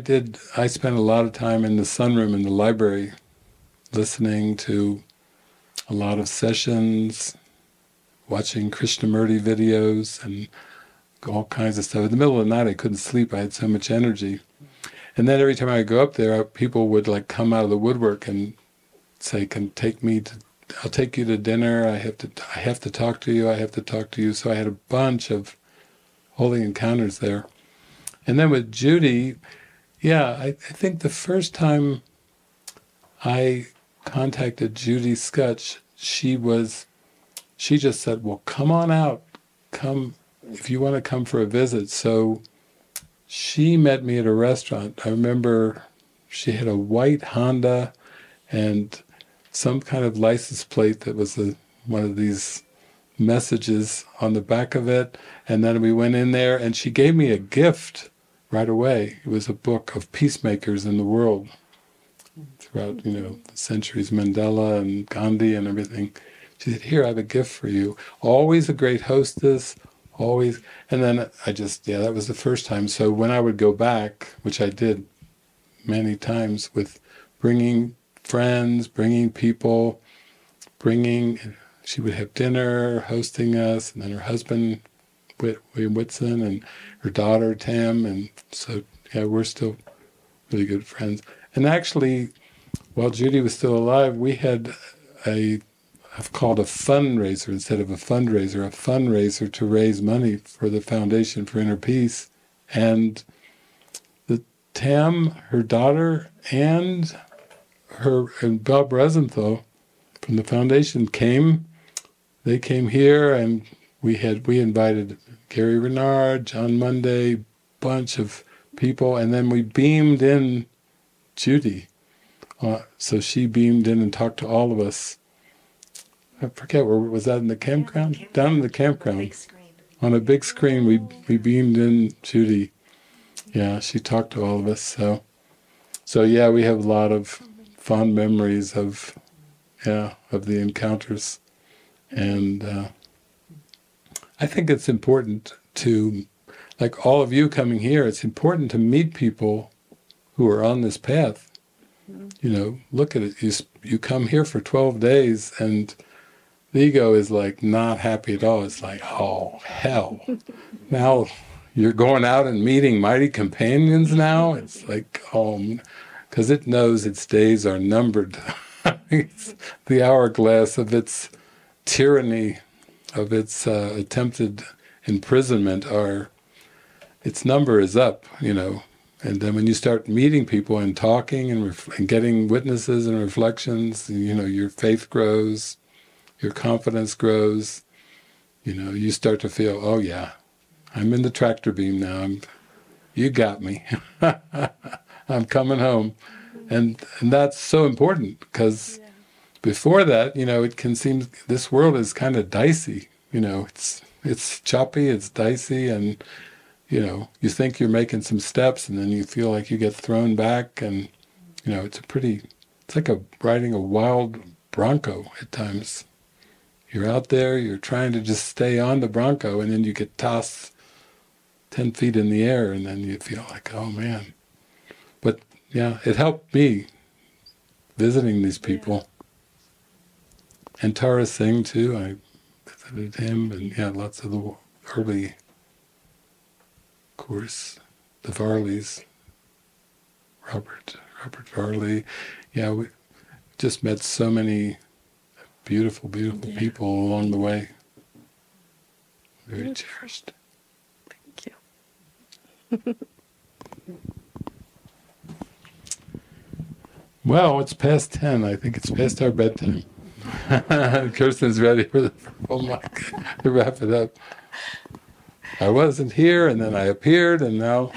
spent a lot of time in the sunroom in the library, listening to a lot of sessions, watching Krishnamurti videos, and all kinds of stuff. In the middle of the night, I couldn't sleep, I had so much energy. And then every time I would go up there, people would like come out of the woodwork and say, I'll take you to dinner, I have to talk to you, I have to talk to you. So I had a bunch of holy encounters there. And then with Judy, yeah, I think the first time I contacted Judy Skutch, she just said, "Well, come on out, come if you want to come for a visit." So she met me at a restaurant. I remember she had a white Honda and some kind of license plate that was one of these messages on the back of it. And then we went in there and she gave me a gift right away. It was a book of peacemakers in the world throughout, the centuries, Mandela and Gandhi and everything. She said, here, I have a gift for you. Always a great hostess, always. And then I just, yeah, that was the first time. So when I would go back, which I did many times, with bringing friends, bringing people, she would have dinner, hosting us, and then her husband, William Whitson, and her daughter, Tam, and so, yeah, we're still really good friends. And actually, while Judy was still alive, we had a, I've called a fundraiser instead of a fundraiser to raise money for the Foundation for Inner Peace. And the Tam, her daughter, and Bob Rosenthal from the Foundation came. They came here, and we invited Gary Renard, John Munday, bunch of people, and then we beamed in Judy. So she beamed in and talked to all of us. I forget, where was that, in the campground? Yeah, down in the campground. On a big screen, we beamed in Judy. Yeah, she talked to all of us. So yeah, we have a lot of fond memories of the encounters. And I think it's important to, like all of you coming here, it's important to meet people who are on this path. You know, look at it. You come here for 12 days and the ego is like not happy at all. It's like, oh, hell. Now you're going out and meeting mighty companions now? It's like, oh, because it knows its days are numbered. It's the hourglass of its tyranny, of its attempted imprisonment, its number is up, And then when you start meeting people and talking and getting witnesses and reflections, your faith grows, your confidence grows, you start to feel, oh yeah, I'm in the tractor beam now, you got me, I'm coming home. And that's so important, because yeah. Before that, it can seem, this world is kind of dicey, it's choppy, it's dicey, and you think you're making some steps and then you feel like you get thrown back, and it's like riding a wild bronco at times. You're out there, you're trying to just stay on the bronco, and then you get tossed 10 feet in the air, and then you feel like, oh man. But yeah, it helped me visiting these people. Yeah. And Tara Singh too, I visited him, and yeah, lots of the early Course, the Varleys, Robert Varley. Yeah, we just met so many beautiful, beautiful people along the way. Very cherished. Thank you. Well, it's past 10. I think it's past our bedtime. Kirsten's ready for the purple mic to wrap it up. I wasn't here, and then I appeared, and now...